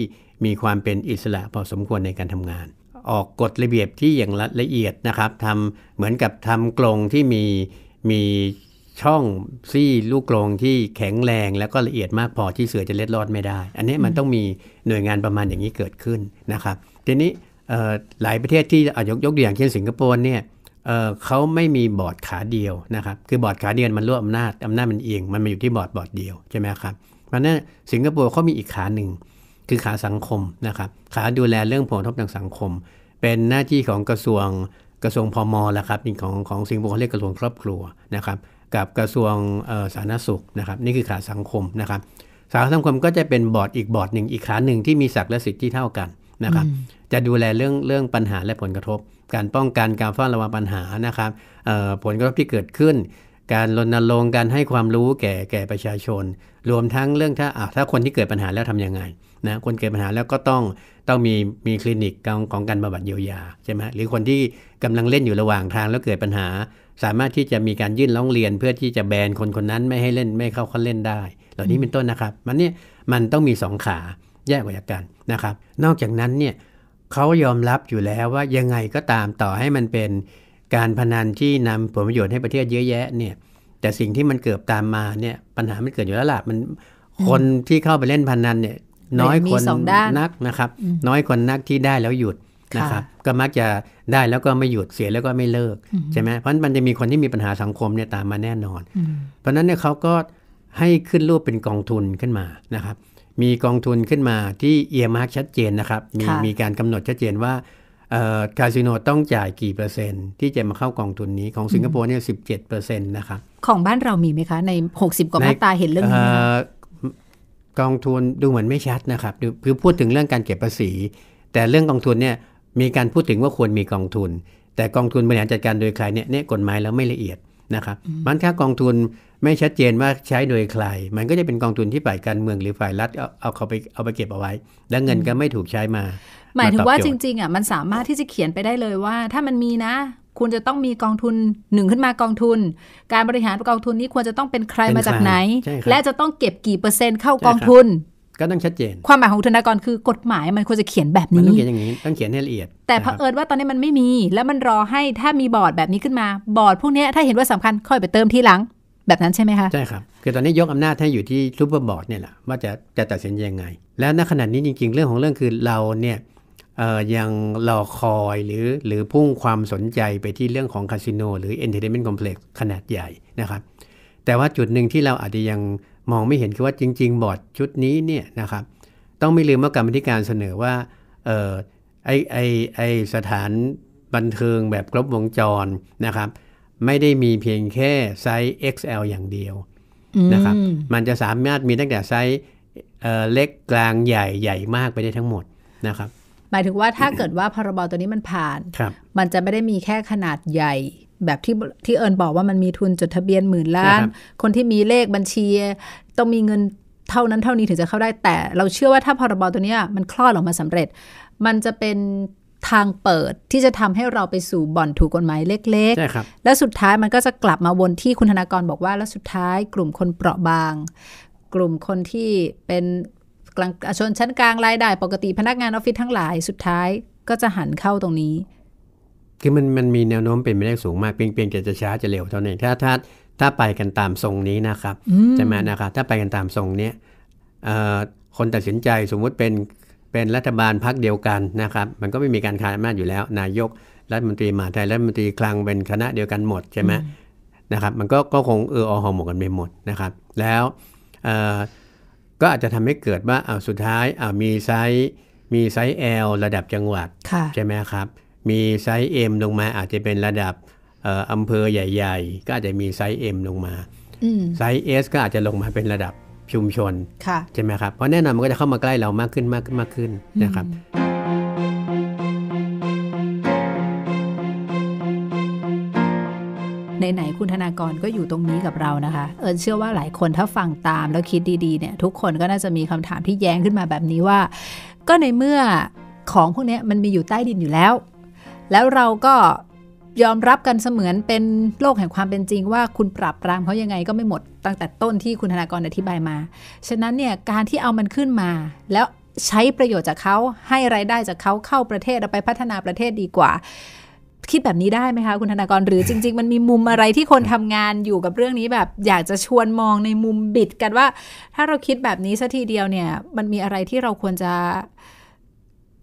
มีความเป็นอิสระพอสมควรในการทำงานออกกฎระเบียบที่อย่างละเอียดนะครับทำเหมือนกับทำกรงที่มีมีช่องซี่ลูกกรงที่แข็งแรงแล้วก็ละเอียดมากพอที่เสือจะเล็ดลอดไม่ได้อันนี้มันต้องมีหน่วยงานประมาณอย่างนี้เกิดขึ้นนะครับทีนี้หลายประเทศที่ยกยกตัวอย่างเช่นสิงคโปร์เนี่ยเขาไม่มีบอร์ดขาเดียวนะครับคือบอร์ดขาเดียวมันรวบอำนาจอำนาจมันเอียงมันมาอยู่ที่บอร์ดบอร์ดเดียวใช่ไหมครับเพราะนั้นสิงคโปร์เขามีอีกขาหนึ่งคือขาสังคมนะครับขาดูแลเรื่องผลกระทบทางสังคมเป็นหน้าที่ของกระทรวงกระทรวงพม.ละครับของของสิงคโปร์เขาเรียกกระทรวงครอบครัวนะครับกับกระทรวงสาธารณสุขนะครับนี่คือขาสังคมนะครับขาสังคมก็จะเป็นบอร์ดอีกบอร์ดหนึ่งอีกขาหนึ่งที่มีศักดิ์และสิทธิ์ที่เท่ากันนะครับจะดูแลเรื่องเรื่องปัญหาและผลกระทบการป้องกันการเฝ้าระวังปัญหานะครับผลกระทบที่เกิดขึ้นการรณรงค์การให้ความรู้แก่แก่ประชาชนรวมทั้งเรื่องถ้าถ้าคนที่เกิดปัญหาแล้วทำยังไงนะคนเกิดปัญหาแล้วก็ต้องต้องมีมีคลินิกของการบำบัดเยียวยาใช่ไหมหรือคนที่กำลังเล่นอยู่ระหว่างทางแล้วเกิดปัญหาสามารถที่จะมีการยื่นร้องเรียนเพื่อที่จะแบนคนคนนั้นไม่ให้เล่นไม่เข้าเขาเล่นได้เหล่านี้เป็นต้นนะครับมันเนี่ยมันต้องมีสองขาแยกออกจากกันนะครับนอกจากนั้นเนี่ยเขายอมรับอยู่แล้วว่ายังไงก็ตามต่อให้มันเป็นการพนันที่นำผลประโยชน์ให้ประเทศเยอะแยะเนี่ยแต่สิ่งที่มันเกิดตามมาเนี่ยปัญหามันเกิดอยู่แล้วล่ะมันคนที่เข้าไปเล่นพนันเนี่ยน้อยคนนักนะครับน้อยคนนักที่ได้แล้วหยุดนะครับก็มักจะได้แล้วก็ไม่หยุดเสียแล้วก็ไม่เลิกใช่ไหมเพราะมันจะมีคนที่มีปัญหาสังคมเนี่ยตามมาแน่นอนเพราะนั้นเนี่ยเขาก็ให้ขึ้นรูปเป็นกองทุนขึ้นมานะครับมีกองทุนขึ้นมาที่เอียร์มาร์คชัดเจนนะครับมีมีการกำหนดชัดเจนว่าคาสิโนต้องจ่ายกี่เปอร์เซ็นต์ที่จะมาเข้ากองทุนนี้ของสิงคโปร์เนี่ยสิบเจ็ดเปอร์เซ็นต์นะครับของบ้านเรามีไหมคะในหกสิบกว่ามาตราเห็นเรื่องนี้กองทุนดูเหมือนไม่ชัดนะครับคือพูดถึงเรื่องการเก็บภาษีแต่เรื่องกองทุนเนี่ยมีการพูดถึงว่าควรมีกองทุนแต่กองทุนบริหารจัดการโดยใครเนี่ยเนี่ยกฎหมายแล้วไม่ละเอียดนะครับมันถ้ากองทุนไม่ชัดเจนว่าใช้โดยใครมันก็จะเป็นกองทุนที่ฝ่ายการเมืองหรือฝ่ายรัฐเอาเอาเขาไปเอาไปเก็บเอาไว้แล้วเงินก็ไม่ถูกใช้มาหมายถึงว่าจริงๆอ่ะมันสามารถที่จะเขียนไปได้เลยว่าถ้ามันมีนะคุณจะต้องมีกองทุนหนึ่งขึ้นมากองทุนการบริหารกองทุนนี้ควรจะต้องเป็นใครมาจากไหนและจะต้องเก็บกี่เปอร์เซ็นต์เข้ากองทุน ก็ต้องชัดเจนความหมายของอุทานากรคือกฎหมายมันควรจะเขียนแบบนี้มันต้องเขียนอย่างนี้ต้องเขียนให้ละเอียดแต่เผอิญว่าตอนนี้มันไม่มีแล้วมันรอให้ถ้ามีบอร์ดแบบนี้ขึ้นมาบอร์ดพวกนี้ถ้าเห็นว่าสำคัญค่อยไปเติมทีหลังแบบนั้นใช่ไหมคะใช่ครับคือตอนนี้ยกอำนาจให้อยู่ที่ซูเปอร์บอร์ดเนี่ยแหละว่าจะจะตัดสินยังไงแล้วณขณะนี้จริงๆเรื่องของเรื่องคือเราเนี่ยเอ่อยังรอคอยหรือหรือพุ่งความสนใจไปที่เรื่องของคาสิโนหรือ Entertainment Complex ขนาดใหญ่นะครับแต่ว่าจุดหนึ่งที่เราอาจจะยังมองไม่เห็นคือว่าจริงๆบอร์ดชุดนี้เนี่ยนะครับต้องไม่ลืมว่ากรรมาธิการเสนอว่าเอ่อไอไอไอสถานบันเทิงแบบครบวงจรนะครับไม่ได้มีเพียงแค่ไซส์ เอ็กซ์ แอล อย่างเดียวนะครับมันจะสามารถมีตั้งแต่ไซส์เอ่อเล็กกลางใหญ่ใหญ่มากไปได้ทั้งหมดนะครับหมายถึงว่าถ้าเกิดว่าพรบตัวนี้มันผ่านมันจะไม่ได้มีแค่ขนาดใหญ่แบบที่ที่เอิญบอกว่ามันมีทุนจดทะเบียนหมื่นล้านคนที่มีเลขบัญชีต้องมีเงินเท่านั้นเท่านี้ถึงจะเข้าได้แต่เราเชื่อว่าถ้าพรบตัวนี้มันคลอดออกมาสำเร็จมันจะเป็นทางเปิดที่จะทำให้เราไปสู่บ่อนถูกกฎหมายเล็กๆและสุดท้ายมันก็จะกลับมาวนที่คุณธนากรบอกว่าแล้วสุดท้ายกลุ่มคนเปราะบางกลุ่มคนที่เป็นกลางชนชั้นกลางรายได้ปกติพนักงานออฟฟิศทั้งหลายสุดท้ายก็จะหันเข้าตรงนี้คือมันมันมีแนวโน้มเป็นไปได้สูงมากเปลี่ยนเปลี่ยนจะช้าจะเร็วเท่านั้นถ้าถ้าถ้าไปกันตามทรงนี้นะครับใช่ไหมนะครับถ้าไปกันตามทรงนี้คนตัดสินใจสมมุติเป็นเป็นรัฐบาลพรรคเดียวกันนะครับมันก็ไม่มีการคานอำนาจอยู่แล้วนายกรัฐมนตรีมหาดไทยรัฐมนตรีคลังเป็นคณะเดียวกันหมดใช่ไหมนะครับมันก็ก็คงเอออหอมหมกกันไปหมดนะครับแล้วก็อาจจะทำให้เกิดว่าอ้าวสุดท้ายอ้าวมีไซส์มีไซส์ L ระดับจังหวัดใช่ไหมครับมีไซส์ M ลงมาอาจจะเป็นระดับอำเภอใหญ่ๆก็อาจจะมีไซส์ M ลงมาไซส์ S ก็อาจจะลงมาเป็นระดับชุมชนใช่ไหมครับเพราะแน่นอนมันก็จะเข้ามาใกล้เรามากขึ้นมากขึ้นมากขึ้นนะครับไหนๆคุณธนากรก็อยู่ตรงนี้กับเรานะคะเอิญเชื่อว่าหลายคนถ้าฟังตามแล้วคิดดีๆเนี่ยทุกคนก็น่าจะมีคำถามที่แย้งขึ้นมาแบบนี้ว่าก็ในเมื่อของพวกนี้มันมีอยู่ใต้ดินอยู่แล้วแล้วเราก็ยอมรับกันเสมือนเป็นโลกแห่งความเป็นจริงว่าคุณปรับปรามเขายังไงก็ไม่หมดตั้งแต่ต้นที่คุณธนากรอธิบายมาฉะนั้นเนี่ยการที่เอามันขึ้นมาแล้วใช้ประโยชน์จากเขาให้รายได้จากเขาเข้าประเทศเอาไปพัฒนาประเทศดีกว่าคิดแบบนี้ได้ไหมคะคุณธนากรหรือจริงๆมันมีมุมอะไรที่คนทำงานอยู่กับเรื่องนี้แบบอยากจะชวนมองในมุมบิดกันว่าถ้าเราคิดแบบนี้ซะทีเดียวเนี่ยมันมีอะไรที่เราควรจะ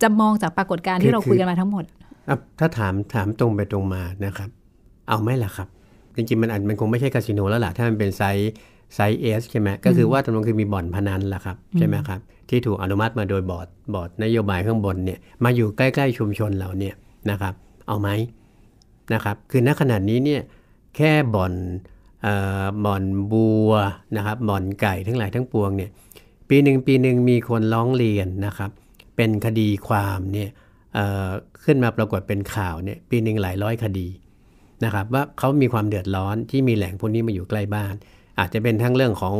จะมองจากปรากฏการณ์ที่เราคุยกันมาทั้งหมดถ้าถามถามตรงไปตรงมานะครับเอาไหมล่ะครับจริงๆมันมันคงไม่ใช่คาสิโนแล้วล่ะถ้ามันเป็นไซส์ไซส์เอสใช่ไหมก็คือว่าตรงๆคือมีบ่อนพนันล่ะครับใช่ไหมครับที่ถูกอนุมัติมาโดยบอร์ดบอร์ดนโยบายข้างบนเนี่ยมาอยู่ใกล้ๆชุมชนเราเนี่ยนะครับเอาไหมนะครับคือณขณะนี้เนี่ยแค่บ่อนเอ่อบ่อนบัวนะครับบ่อนไก่ทั้งหลายทั้งปวงเนี่ยปีหนึ่งปีหนึ่งมีคนร้องเรียนนะครับเป็นคดีความเนี่ยเอ่อขึ้นมาปรากฏเป็นข่าวเนี่ยปีหนึ่งหลายร้อยคดีนะครับว่าเขามีความเดือดร้อนที่มีแหล่งพวกนี้มาอยู่ใกล้บ้านอาจจะเป็นทั้งเรื่องของ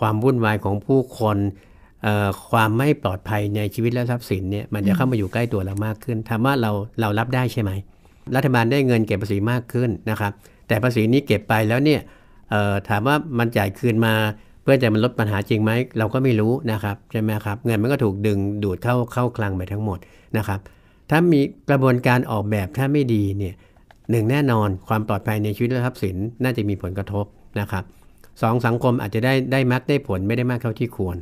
ความวุ่นวายของผู้คนเอ่อความไม่ปลอดภัยในชีวิตและทรัพย์สินเนี่ยมันจะเข้ามาอยู่ใกล้ตัวเรามากขึ้นถามว่าเราเรารับได้ใช่ไหมรัฐบาลได้เงินเก็บภาษีมากขึ้นนะครับแต่ภาษีนี้เก็บไปแล้วเนี่ยถามว่ามันจ่ายคืนมาเพื่อจะมันลดปัญหาจริงไหมเราก็ไม่รู้นะครับใช่ไหมครับเงินมันก็ถูกดึงดูดเข้าเข้าคลังไปทั้งหมดนะครับถ้ามีกระบวนการออกแบบถ้าไม่ดีเนี่ยหนึ่งแน่นอนความปลอดภัยในชีวิตและทรัพย์สินน่าจะมีผลกระทบนะครับสองสังคมอาจจะได้ได้มากได้ผลไม่ได้มากเท่าที่ควร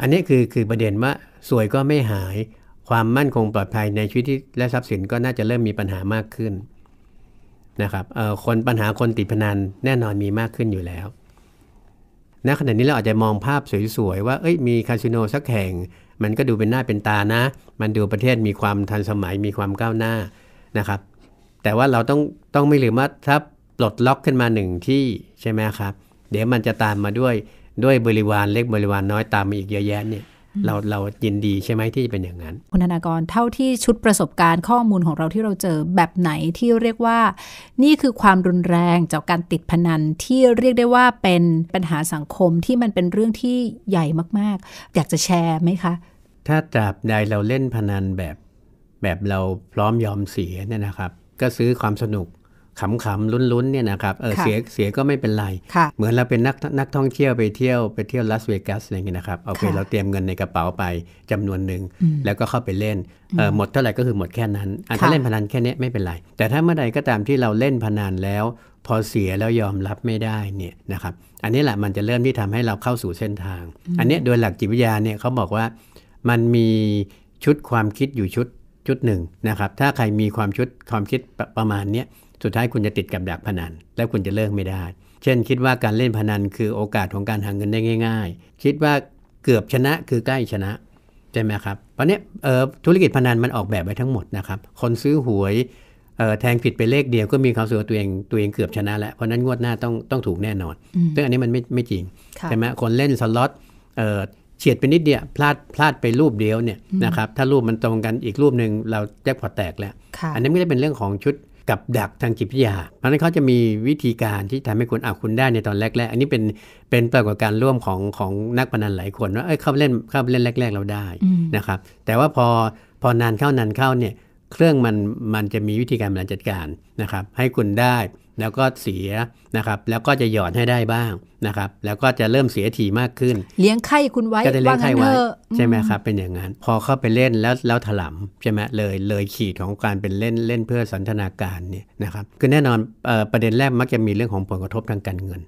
อันนี้คือคือประเด็นว่าสวยก็ไม่หายความมั่นคงปลอดภัยในชีวิตและทรัพย์สินก็น่าจะเริ่มมีปัญหามากขึ้นนะครับเอ่อคนปัญหาคนติดพนันแน่นอนมีมากขึ้นอยู่แล้วณขณะนี้เราอาจจะมองภาพสวยๆว่าเอ้ยมีคาสิโนสักแห่งมันก็ดูเป็นหน้าเป็นตานะมันดูประเทศมีความทันสมัยมีความก้าวหน้านะครับแต่ว่าเราต้องต้องไม่ลืมว่าถ้าปลดล็อกขึ้นมาหนึ่งที่ใช่ไหมครับเดี๋ยวมันจะตามมาด้วยด้วยบริวารเล็กบริวารน้อยตามมาอีกเยอะแยะเนี่ยเราเรายินดีใช่ไหมที่เป็นอย่างนั้นคุณธนากรเท่าที่ชุดประสบการณ์ข้อมูลของเราที่เราเจอแบบไหนที่เรียกว่านี่คือความรุนแรงจากการติดพนันที่เรียกได้ว่าเป็นปัญหาสังคมที่มันเป็นเรื่องที่ใหญ่มากๆอยากจะแชร์ไหมคะถ้าตราบใดเราเล่นพนันแบบแบบเราพร้อมยอมเสียเนี่ยนะครับก็ซื้อความสนุก ขำๆลุ้นๆเนี่ยนะครับเออเสียเสียก็ไม่เป็นไรเหมือนเราเป็นนักนักท่องเที่ยวไปเที่ยวไปเที่ยวลาสเวกัสอะไรอย่างนี้นะครับโอเคเราเตรียมเงินในกระเป๋าไปจำนวนหนึ่งแล้วก็เข้าไปเล่นเออหมดเท่าไหร่ก็คือหมดแค่นั้นถ้าเล่นพนันแค่นี้ไม่เป็นไรแต่ถ้าเมื่อใดก็ตามที่เราเล่นพนันแล้วพอเสียแล้วยอมรับไม่ได้เนี่ยนะครับอันนี้แหละมันจะเริ่มที่ทำให้เราเข้าสู่เส้นทางอันนี้โดยหลักจิตวิทยาเนี่ยเขาบอกว่ามันมีชุดความคิดอยู่ชุดชุดหนึ่งนะครับถ้าใครมีความชุดความคิดประมาณนี้สุดท้ายคุณจะติดกับดักพนันแล้วคุณจะเลิกไม่ได้เช่นคิดว่าการเล่นพนันคือโอกาสของการหาเงินได้ง่ายๆคิดว่าเกือบชนะคือใกล้ชนะใช่ไหมครับเพราะเนี้ยเอ่อธุรกิจพนันมันออกแบบไว้ทั้งหมดนะครับคนซื้อหวยเอ่อแทงผิดไปเลขเดียวก็มีความรู้สึกตัวเองตัวเองเกือบชนะแล้วเพราะนั้นงวดหน้าต้องต้องถูกแน่นอนซึ่งอันนี้มันไม่ไม่จริงใช่ไหมคนเล่นสล็อตเอ่อเฉียดไปนิดเดียวพลาดพลาดไปรูปเดียวเนี่ยนะครับถ้ารูปมันตรงกันอีกรูปหนึ่งเราแจ็คพอตแตกแล้วอันนี้ไม่ได้เป็นเรื่องของชุดกับดักทางจิตวิทยาเพราะนั้นเขาจะมีวิธีการที่ทำให้คุณเอาคุณได้ในตอนแรกๆอันนี้เป็นเป็นปรากฏการณ์ร่วมของของนักพนันหลายคนว่าเอ้ยเข้าเล่นเข้าเล่นแรกๆเราได้นะครับแต่ว่าพอพอนานเข้านานเข้าเนี่ยเครื่องมันมันจะมีวิธีการบริหารจัดการนะครับให้คุณได้แล้วก็เสียนะครับแล้วก็จะหยอดให้ได้บ้างนะครับแล้วก็จะเริ่มเสียทีมากขึ้นเลี้ยงไข้คุณไว้ก็จะเลี้ยงไข้ไว้ใช่ไหมครับเป็นอย่างนั้นพอเข้าไปเล่นแล้วแล้วถล่มใช่ไหมเลยเลยขีดของการเป็นเล่นเล่นเพื่อสันทนาการเนี่ยนะครับคือแน่นอนประเด็นแรกมักจะมีเรื่องของผลกระทบทางการเงิน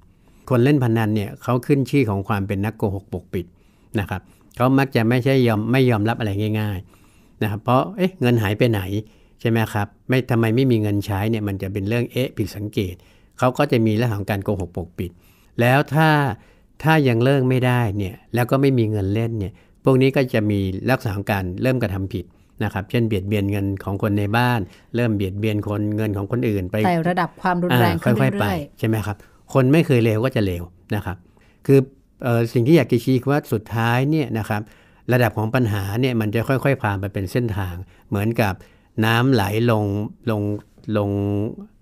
คนเล่นพนันเนี่ยเขาขึ้นชื่อของความเป็นนักโกหกปกปิดนะครับเขามักจะไม่ใช่ยอมไม่ยอมรับอะไรง่ายๆนะครับเพราะเอ๊ะเงินหายไปไหนใช่ไหมครับไม่ทำไมไม่มีเงินใช้เนี่ยมันจะเป็นเรื่องเอ๊ะผิดสังเกตเขาก็จะมีเรื่องของการโกหกปกปิดแล้วถ้าถ้ายังเลิกไม่ได้เนี่ยแล้วก็ไม่มีเงินเล่นเนี่ยพวกนี้ก็จะมีลักษณะของการเริ่มกระทำผิดนะครับเช่นเบียดเบียนเงินของคนในบ้านเริ่มเบียดเบียนคนเงินของคนอื่นไปแต่ระดับความรุนแรงค่อยๆไปใช่ไหมครับคนไม่เคยเลวก็จะเลวนะครับคือเอ่อสิ่งที่อยากจะชี้ว่าสุดท้ายเนี่ยนะครับระดับของปัญหาเนี่ยมันจะค่อยๆพาไปเป็นเส้นทางเหมือนกับน้ำไหลลงลงลง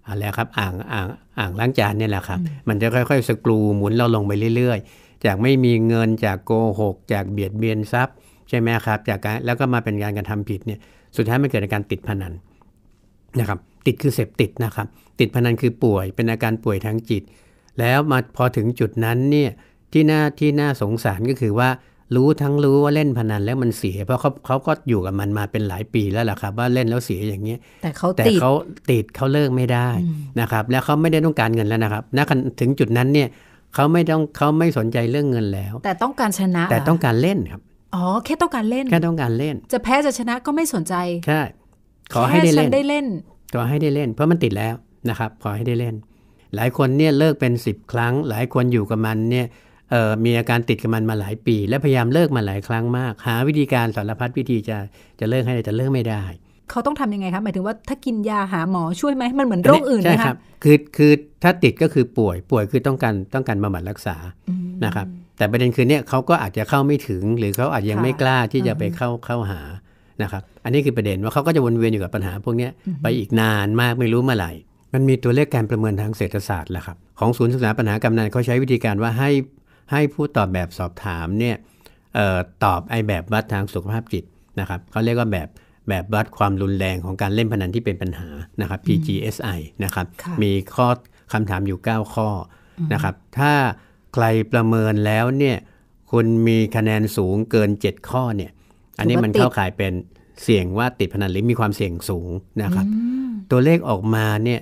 อะไรครับอ่างอ่างอ่างล้างจานเนี่ยแหละครับมันจะค่อยๆสกรูหมุนเราลงไปเรื่อยๆจากไม่มีเงินจากโกหกจากเบียดเบียนทรัพย์ใช่ไหมครับจากการแล้วก็มาเป็นการกระทำผิดเนี่ยสุดท้ายมันเกิดอาการติดพนันนะครับติดคือเสพติดนะครับติดพนันคือป่วยเป็นอาการป่วยทางจิตแล้วมาพอถึงจุดนั้นเนี่ยที่น่าที่น่าสงสารก็คือว่ารู้ทั้งรู้ว่าเล่นพนันแล้วมันเสียเพราะเขาเขาก็อยู่กับมันมาเป็นหลายปีแล้วล่ะครับว่าเล่นแล้วเสียอย่างเงี้ยแต่เขาแต่เขาติดเขาเลิกไม่ได้นะครับแล้วเขาไม่ได้ต้องการเงินแล้วนะครับณถึงจุดนั้นเนี่ยเขาไม่ต้องเขาไม่สนใจเรื่องเงินแล้วแต่ต้องการชนะแต่ต้องการเล่นครับอ๋อแค่ต้องการเล่นแค่ต้องการเล่นจะแพ้จะชนะก็ไม่สนใจใช่ขอให้ได้เล่นขอให้ได้เล่นเพราะมันติดแล้วนะครับขอให้ได้เล่นหลายคนเนี่ยเลิกเป็นสิบครั้งหลายคนอยู่กับมันเนี่ยเอ่อมีอาการติดกับมันมาหลายปีและพยายามเลิกมาหลายครั้งมากหาวิธีการสารพัดวิธีจะจะเลิกให้แต่เลิกไม่ได้เขาต้องทำยังไงครับหมายถึงว่าถ้ากินยาหาหมอช่วยไหมมันเหมือนโรคอื่นนะครับคือคือถ้าติดก็คือป่วยป่วยคือต้องการต้องการบำบัดรักษานะครับแต่ประเด็นคือเนี่ยเขาก็อาจจะเข้าไม่ถึงหรือเขาอาจจะยังไม่กล้าที่จะไปเข้าเข้าหานะครับอันนี้คือประเด็นว่าเขาก็จะวนเวียนอยู่กับปัญหาพวกนี้ไปอีกนานมากไม่รู้เมื่อไหร่มันมีตัวเลขการประเมินทางเศรษฐศาสตร์แหละครับของศูนย์ศึกษาปัญหากำนันเขาใช้วิธีการว่าให้ให้ผู้ตอบแบบสอบถามเนี่ยเอ่อตอบไอแบบวัดทางสุขภาพจิตนะครับเขาเรียกว่าแบบแบบวัดความรุนแรงของการเล่นพนันที่เป็นปัญหานะครับ พี จี เอส ไอ นะครับมีข้อคำถามอยู่เก้าข้อนะครับถ้าใครประเมินแล้วเนี่ยคุณมีคะแนนสูงเกินเจ็ดข้อเนี่ยอันนี้มันเข้าข่ายเป็นเสี่ยงว่าติดพนันหรือมีความเสี่ยงสูงนะครับตัวเลขออกมาเนี่ย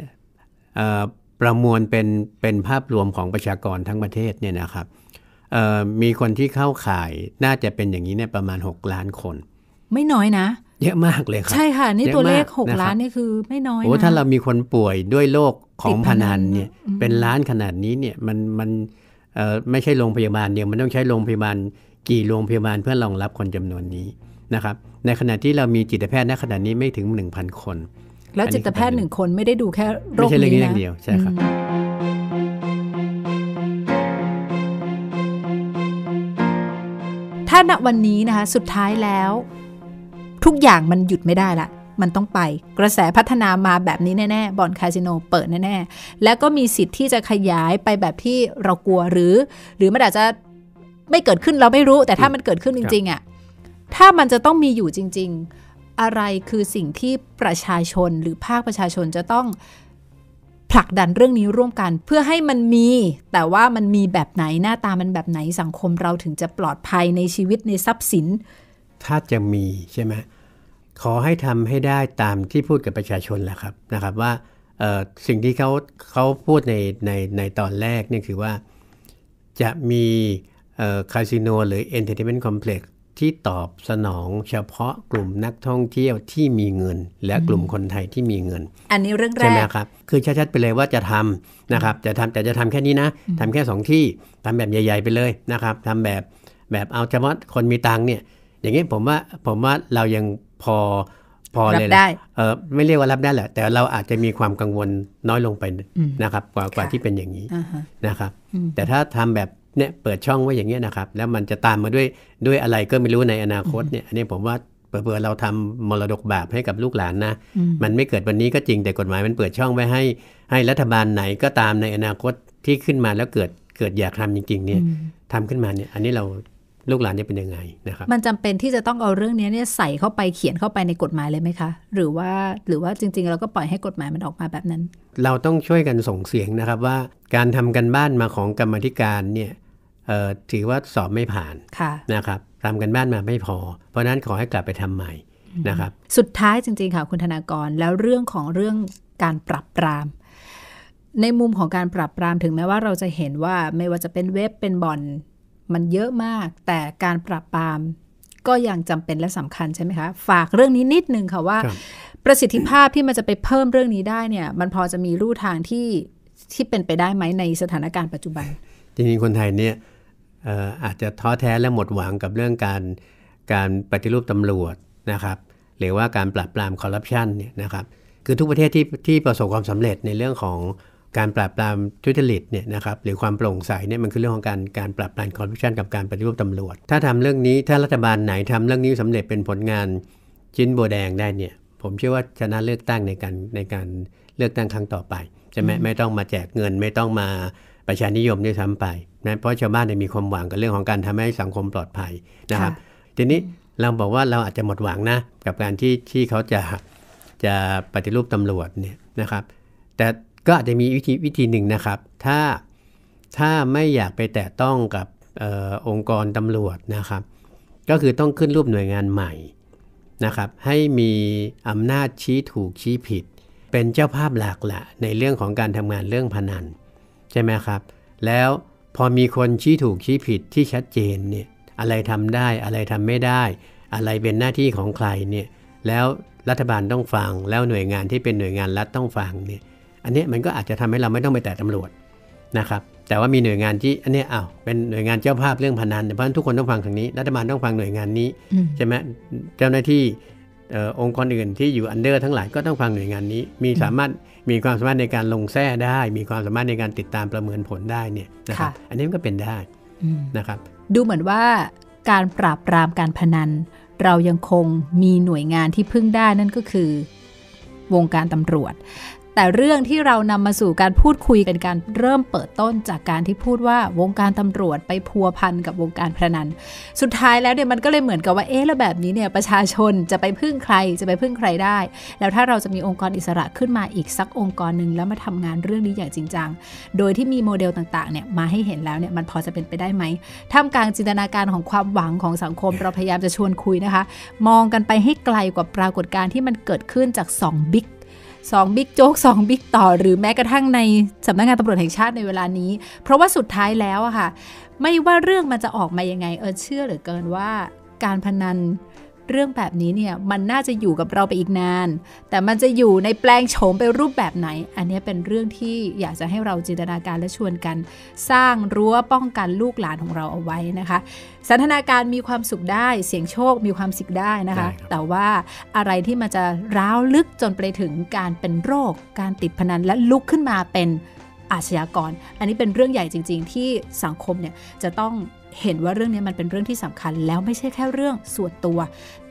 เอ่อประมวลเป็นเป็นภาพรวมของประชากรทั้งประเทศเนี่ยนะครับมีคนที่เข้าข่ายน่าจะเป็นอย่างนี้เนี่ยประมาณหกล้านคนไม่น้อยนะเยอะมากเลยครับใช่ค่ะนี่ตัวเลขหกล้านนี่คือไม่น้อยนะโอ้ถ้าเรามีคนป่วยด้วยโรคของพนันเนี่ยเป็นล้านขนาดนี้เนี่ยมันมันเอ่อไม่ใช่โรงพยาบาลเดียวมันต้องใช้โรงพยาบาลกี่โรงพยาบาลเพื่อรองรับคนจำนวนนี้นะครับในขณะที่เรามีจิตแพทย์ณขณะนี้ไม่ถึง หนึ่งพัน คนแล้วจิตแพทย์หนึ่งคนไม่ได้ดูแค่โรคนี้อย่างเดียวใช่ครับถ้าณวันนี้นะคะสุดท้ายแล้วทุกอย่างมันหยุดไม่ได้ละมันต้องไปกระแสพัฒนามาแบบนี้แน่ๆบ่อนคาสิโนเปิดแน่ๆแล้วก็มีสิทธิ์ที่จะขยายไปแบบที่เรากลัวหรือหรือมันอาจจะไม่เกิดขึ้นเราไม่รู้แต่ถ้ามันเกิดขึ้นจริงๆอ่ะถ้ามันจะต้องมีอยู่จริงๆอะไรคือสิ่งที่ประชาชนหรือภาคประชาชนจะต้องผ ผลักดันเรื่องนี้ร่วมกันเพื่อให้มันมีแต่ว่ามันมีแบบไหนหน้าตามันแบบไหนสังคมเราถึงจะปลอดภัยในชีวิตในทรัพย์สินถ้าจะมีใช่ไหมขอให้ทำให้ได้ตามที่พูดกับประชาชนแหละครับนะครับว่าสิ่งที่เขาเขาพูดในในในตอนแรกนี่คือว่าจะมีคาสิโนหรือ Entertainment Complex ที่ตอบสนองเฉพาะกลุ่มนักท่องเที่ยวที่มีเงินและกลุ่มคนไทยที่มีเงินอันนี้เรื่องแรกใช่ไหมครับคือชัดๆไปเลยว่าจะทำนะครับจะทำแต่จะทำแค่นี้นะทำแค่สองที่ทำแบบใหญ่ๆไปเลยนะครับทำแบบแบบเอาเฉพาะคนมีตังค์เนี่ยอย่างงี้ผมว่าผมว่าเรายังพอพอเลยนะเออไม่เรียกว่ารับได้แหละแต่เราอาจจะมีความกังวลน้อยลงไปนะครับกว่ากว่าที่เป็นอย่างนี้นะครับแต่ถ้าทำแบบเนี่ยเปิดช่องไว้อย่างเงี้ยนะครับแล้วมันจะตามมาด้วยด้วยอะไรก็ไม่รู้ในอนาคตเนี่ยอันนี้ผมว่าเผื่อเราทำมรดกบาปให้กับลูกหลานนะมันไม่เกิดวันนี้ก็จริงแต่กฎหมายมันเปิดช่องไว้ให้ให้รัฐบาลไหนก็ตามในอนาคตที่ขึ้นมาแล้วเกิดเกิดอยากทำจริงๆเนี่ยทำขึ้นมาเนี่ยอันนี้เราลูกหลานจะเป็นยังไงนะครับมันจำเป็นที่จะต้องเอาเรื่องนี้เนี่ยใส่เข้าไปเขียนเข้าไปในกฎหมายเลยไหมคะหรือว่าหรือว่าจริงๆเราก็ปล่อยให้กฎหมายมันออกมาแบบนั้นเราต้องช่วยกันส่งเสียงนะครับว่าการทำกันบ้านมาของกรรมาธิการเนี่ยถือว่าสอบไม่ผ่านะนะครับทำกันบ้านมาไม่พอเพราะนั้นขอให้กลับไปทำใหม่นะครับสุดท้ายจริงๆค่ะคุณธนากรแล้วเรื่องของเรื่องการปรับปรามในมุมของการปรับปรามถึงแม้ว่าเราจะเห็นว่าไม่ว่าจะเป็นเว็บเป็นบ่อนมันเยอะมากแต่การปราบปรามก็ยังจำเป็นและสำคัญใช่ไหมคะฝากเรื่องนี้นิดนึงค่ะว่าประสิทธิภาพที่มันจะไปเพิ่มเรื่องนี้ได้เนี่ยมันพอจะมีรูทางที่ที่เป็นไปได้ไหมในสถานการณ์ปัจจุบันจริงๆคนไทยเนี่ย เอ่อ อาจจะท้อแท้และหมดหวังกับเรื่องการการปฏิรูปตำรวจนะครับหรือว่าการปราบปรามคอร์รัปชันเนี่ยนะครับคือทุกประเทศที่ที่ประสบความสำเร็จในเรื่องของการปราบปรามทุจริตเนี่ยนะครับหรือความโปร่งใสเนี่ยมันคือเรื่องของการการปราบปรามคอร์รัปชันกับการปฏิรูปตำรวจถ้าทำเรื่องนี้ถ้ารัฐบาลไหนทำเรื่องนี้สำเร็จเป็นผลงานชิ้นโบแดงได้เนี่ยผมเชื่อว่าชนะเลือกตั้งในการในการเลือกตั้งครั้งต่อไปใช่ไหมไม่ต้องมาแจกเงินไม่ต้องมาประชานิยมด้วยซ้ำไปนะเพราะชาวบ้านมีความหวังกับเรื่องของการทำให้สังคมปลอดภัยนะครับทีนี้เราบอกว่าเราอาจจะหมดหวังนะกับการที่ที่เขาจะจะปฏิรูปตำรวจเนี่ยนะครับแต่ก็อาจจะมีวิธีวิธีหนึ่งนะครับถ้าถ้าไม่อยากไปแตะต้องกับเอ่อ องค์กรตำรวจนะครับก็คือต้องขึ้นรูปหน่วยงานใหม่นะครับให้มีอำนาจชี้ถูกชี้ผิดเป็นเจ้าภาพหลักละในเรื่องของการทำงานเรื่องพนันใช่ไหมครับแล้วพอมีคนชี้ถูกชี้ผิดที่ชัดเจนเนี่ยอะไรทำได้อะไรทำไม่ได้อะไรเป็นหน้าที่ของใครเนี่ยแล้วรัฐบาลต้องฟังแล้วหน่วยงานที่เป็นหน่วยงานรัฐต้องฟังเนี่ยอันนี้มันก็อาจจะทำให้เราไม่ต้องไปแตะตำรวจนะครับแต่ว่ามีหน่วยงานที่อันนี้อ้าวเป็นหน่วยงานเจ้าภาพเรื่องพนันเพราะฉะนั้นทุกคนต้องฟังทางนี้รัฐบาลต้องฟังหน่วยงานนี้ใช่ไหมเจ้าหน้าที่เอ่อองค์กรอื่นที่อยู่อันเดอร์ทั้งหลายก็ต้องฟังหน่วยงานนี้มีสามารถมีความสามารถในการลงแท้ได้มีความสามารถในการติดตามประเมินผลได้เนี่ยนะครับอันนี้มันก็เป็นได้นะครับดูเหมือนว่าการปราบปรามการพนันเรายังคงมีหน่วยงานที่พึ่งได้นั่นก็คือวงการตำรวจแต่เรื่องที่เรานำมาสู่การพูดคุยเป็นการเริ่มเปิดต้นจากการที่พูดว่าวงการตำรวจไปพัวพันกับวงการพนันสุดท้ายแล้วเนี่ยมันก็เลยเหมือนกับว่าเอ๊ะแล้วแบบนี้เนี่ยประชาชนจะไปพึ่งใครจะไปพึ่งใครได้แล้วถ้าเราจะมีองค์กรอิสระขึ้นมาอีกสักองค์กรนึงแล้วมาทำงานเรื่องนี้อย่างจริงจังโดยที่มีโมเดลต่างๆเนี่ยมาให้เห็นแล้วเนี่ยมันพอจะเป็นไปได้ไหมท่ามกลางจินตนาการของความหวังของสังคมเราพยายามจะชวนคุยนะคะมองกันไปให้ไกลกว่าปรากฏการณ์ที่มันเกิดขึ้นจากสองบิ๊กสองบิ๊กโจ๊กสองบิ๊กต่อหรือแม้กระทั่งในสำนักงานตำรวจแห่งชาติในเวลานี้เพราะว่าสุดท้ายแล้วอะค่ะไม่ว่าเรื่องมันจะออกมายังไงเออเชื่อเหลือเกินว่าการพนันเรื่องแบบนี้เนี่ยมันน่าจะอยู่กับเราไปอีกนานแต่มันจะอยู่ในแปลงโฉมไปรูปแบบไหนอันนี้เป็นเรื่องที่อยากจะให้เราจินตนาการและชวนกันสร้างรั้วป้องกันลูกหลานของเราเอาไว้นะคะสันทนาการมีความสุขได้เสียงโชคมีความสุขได้นะคะแต่ว่าอะไรที่มันจะร้าวลึกจนไปถึงการเป็นโรคการติดพนันและลุกขึ้นมาเป็นอาชญากรอันนี้เป็นเรื่องใหญ่จริงๆที่สังคมเนี่ยจะต้องเห็นว่าเรื่องนี้มันเป็นเรื่องที่สำคัญแล้วไม่ใช่แค่เรื่องส่วนตัว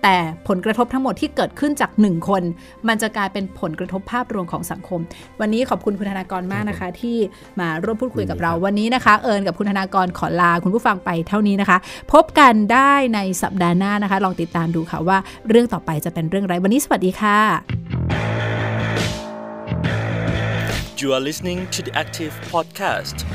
แต่ผลกระทบทั้งหมดที่เกิดขึ้นจากหนึ่งคนมันจะกลายเป็นผลกระทบภาพรวมของสังคมวันนี้ขอบคุณคุณธนากรมากนะคะที่มาร่วมพูดคุยกับเราวันนี้นะคะเอิญกับคุณธนากรขอลาคุณผู้ฟังไปเท่านี้นะคะพบกันได้ในสัปดาห์หน้านะคะลองติดตามดูค่ะว่าเรื่องต่อไปจะเป็นเรื่องอะไรวันนี้สวัสดีค่ะ You are listening to The Active Podcast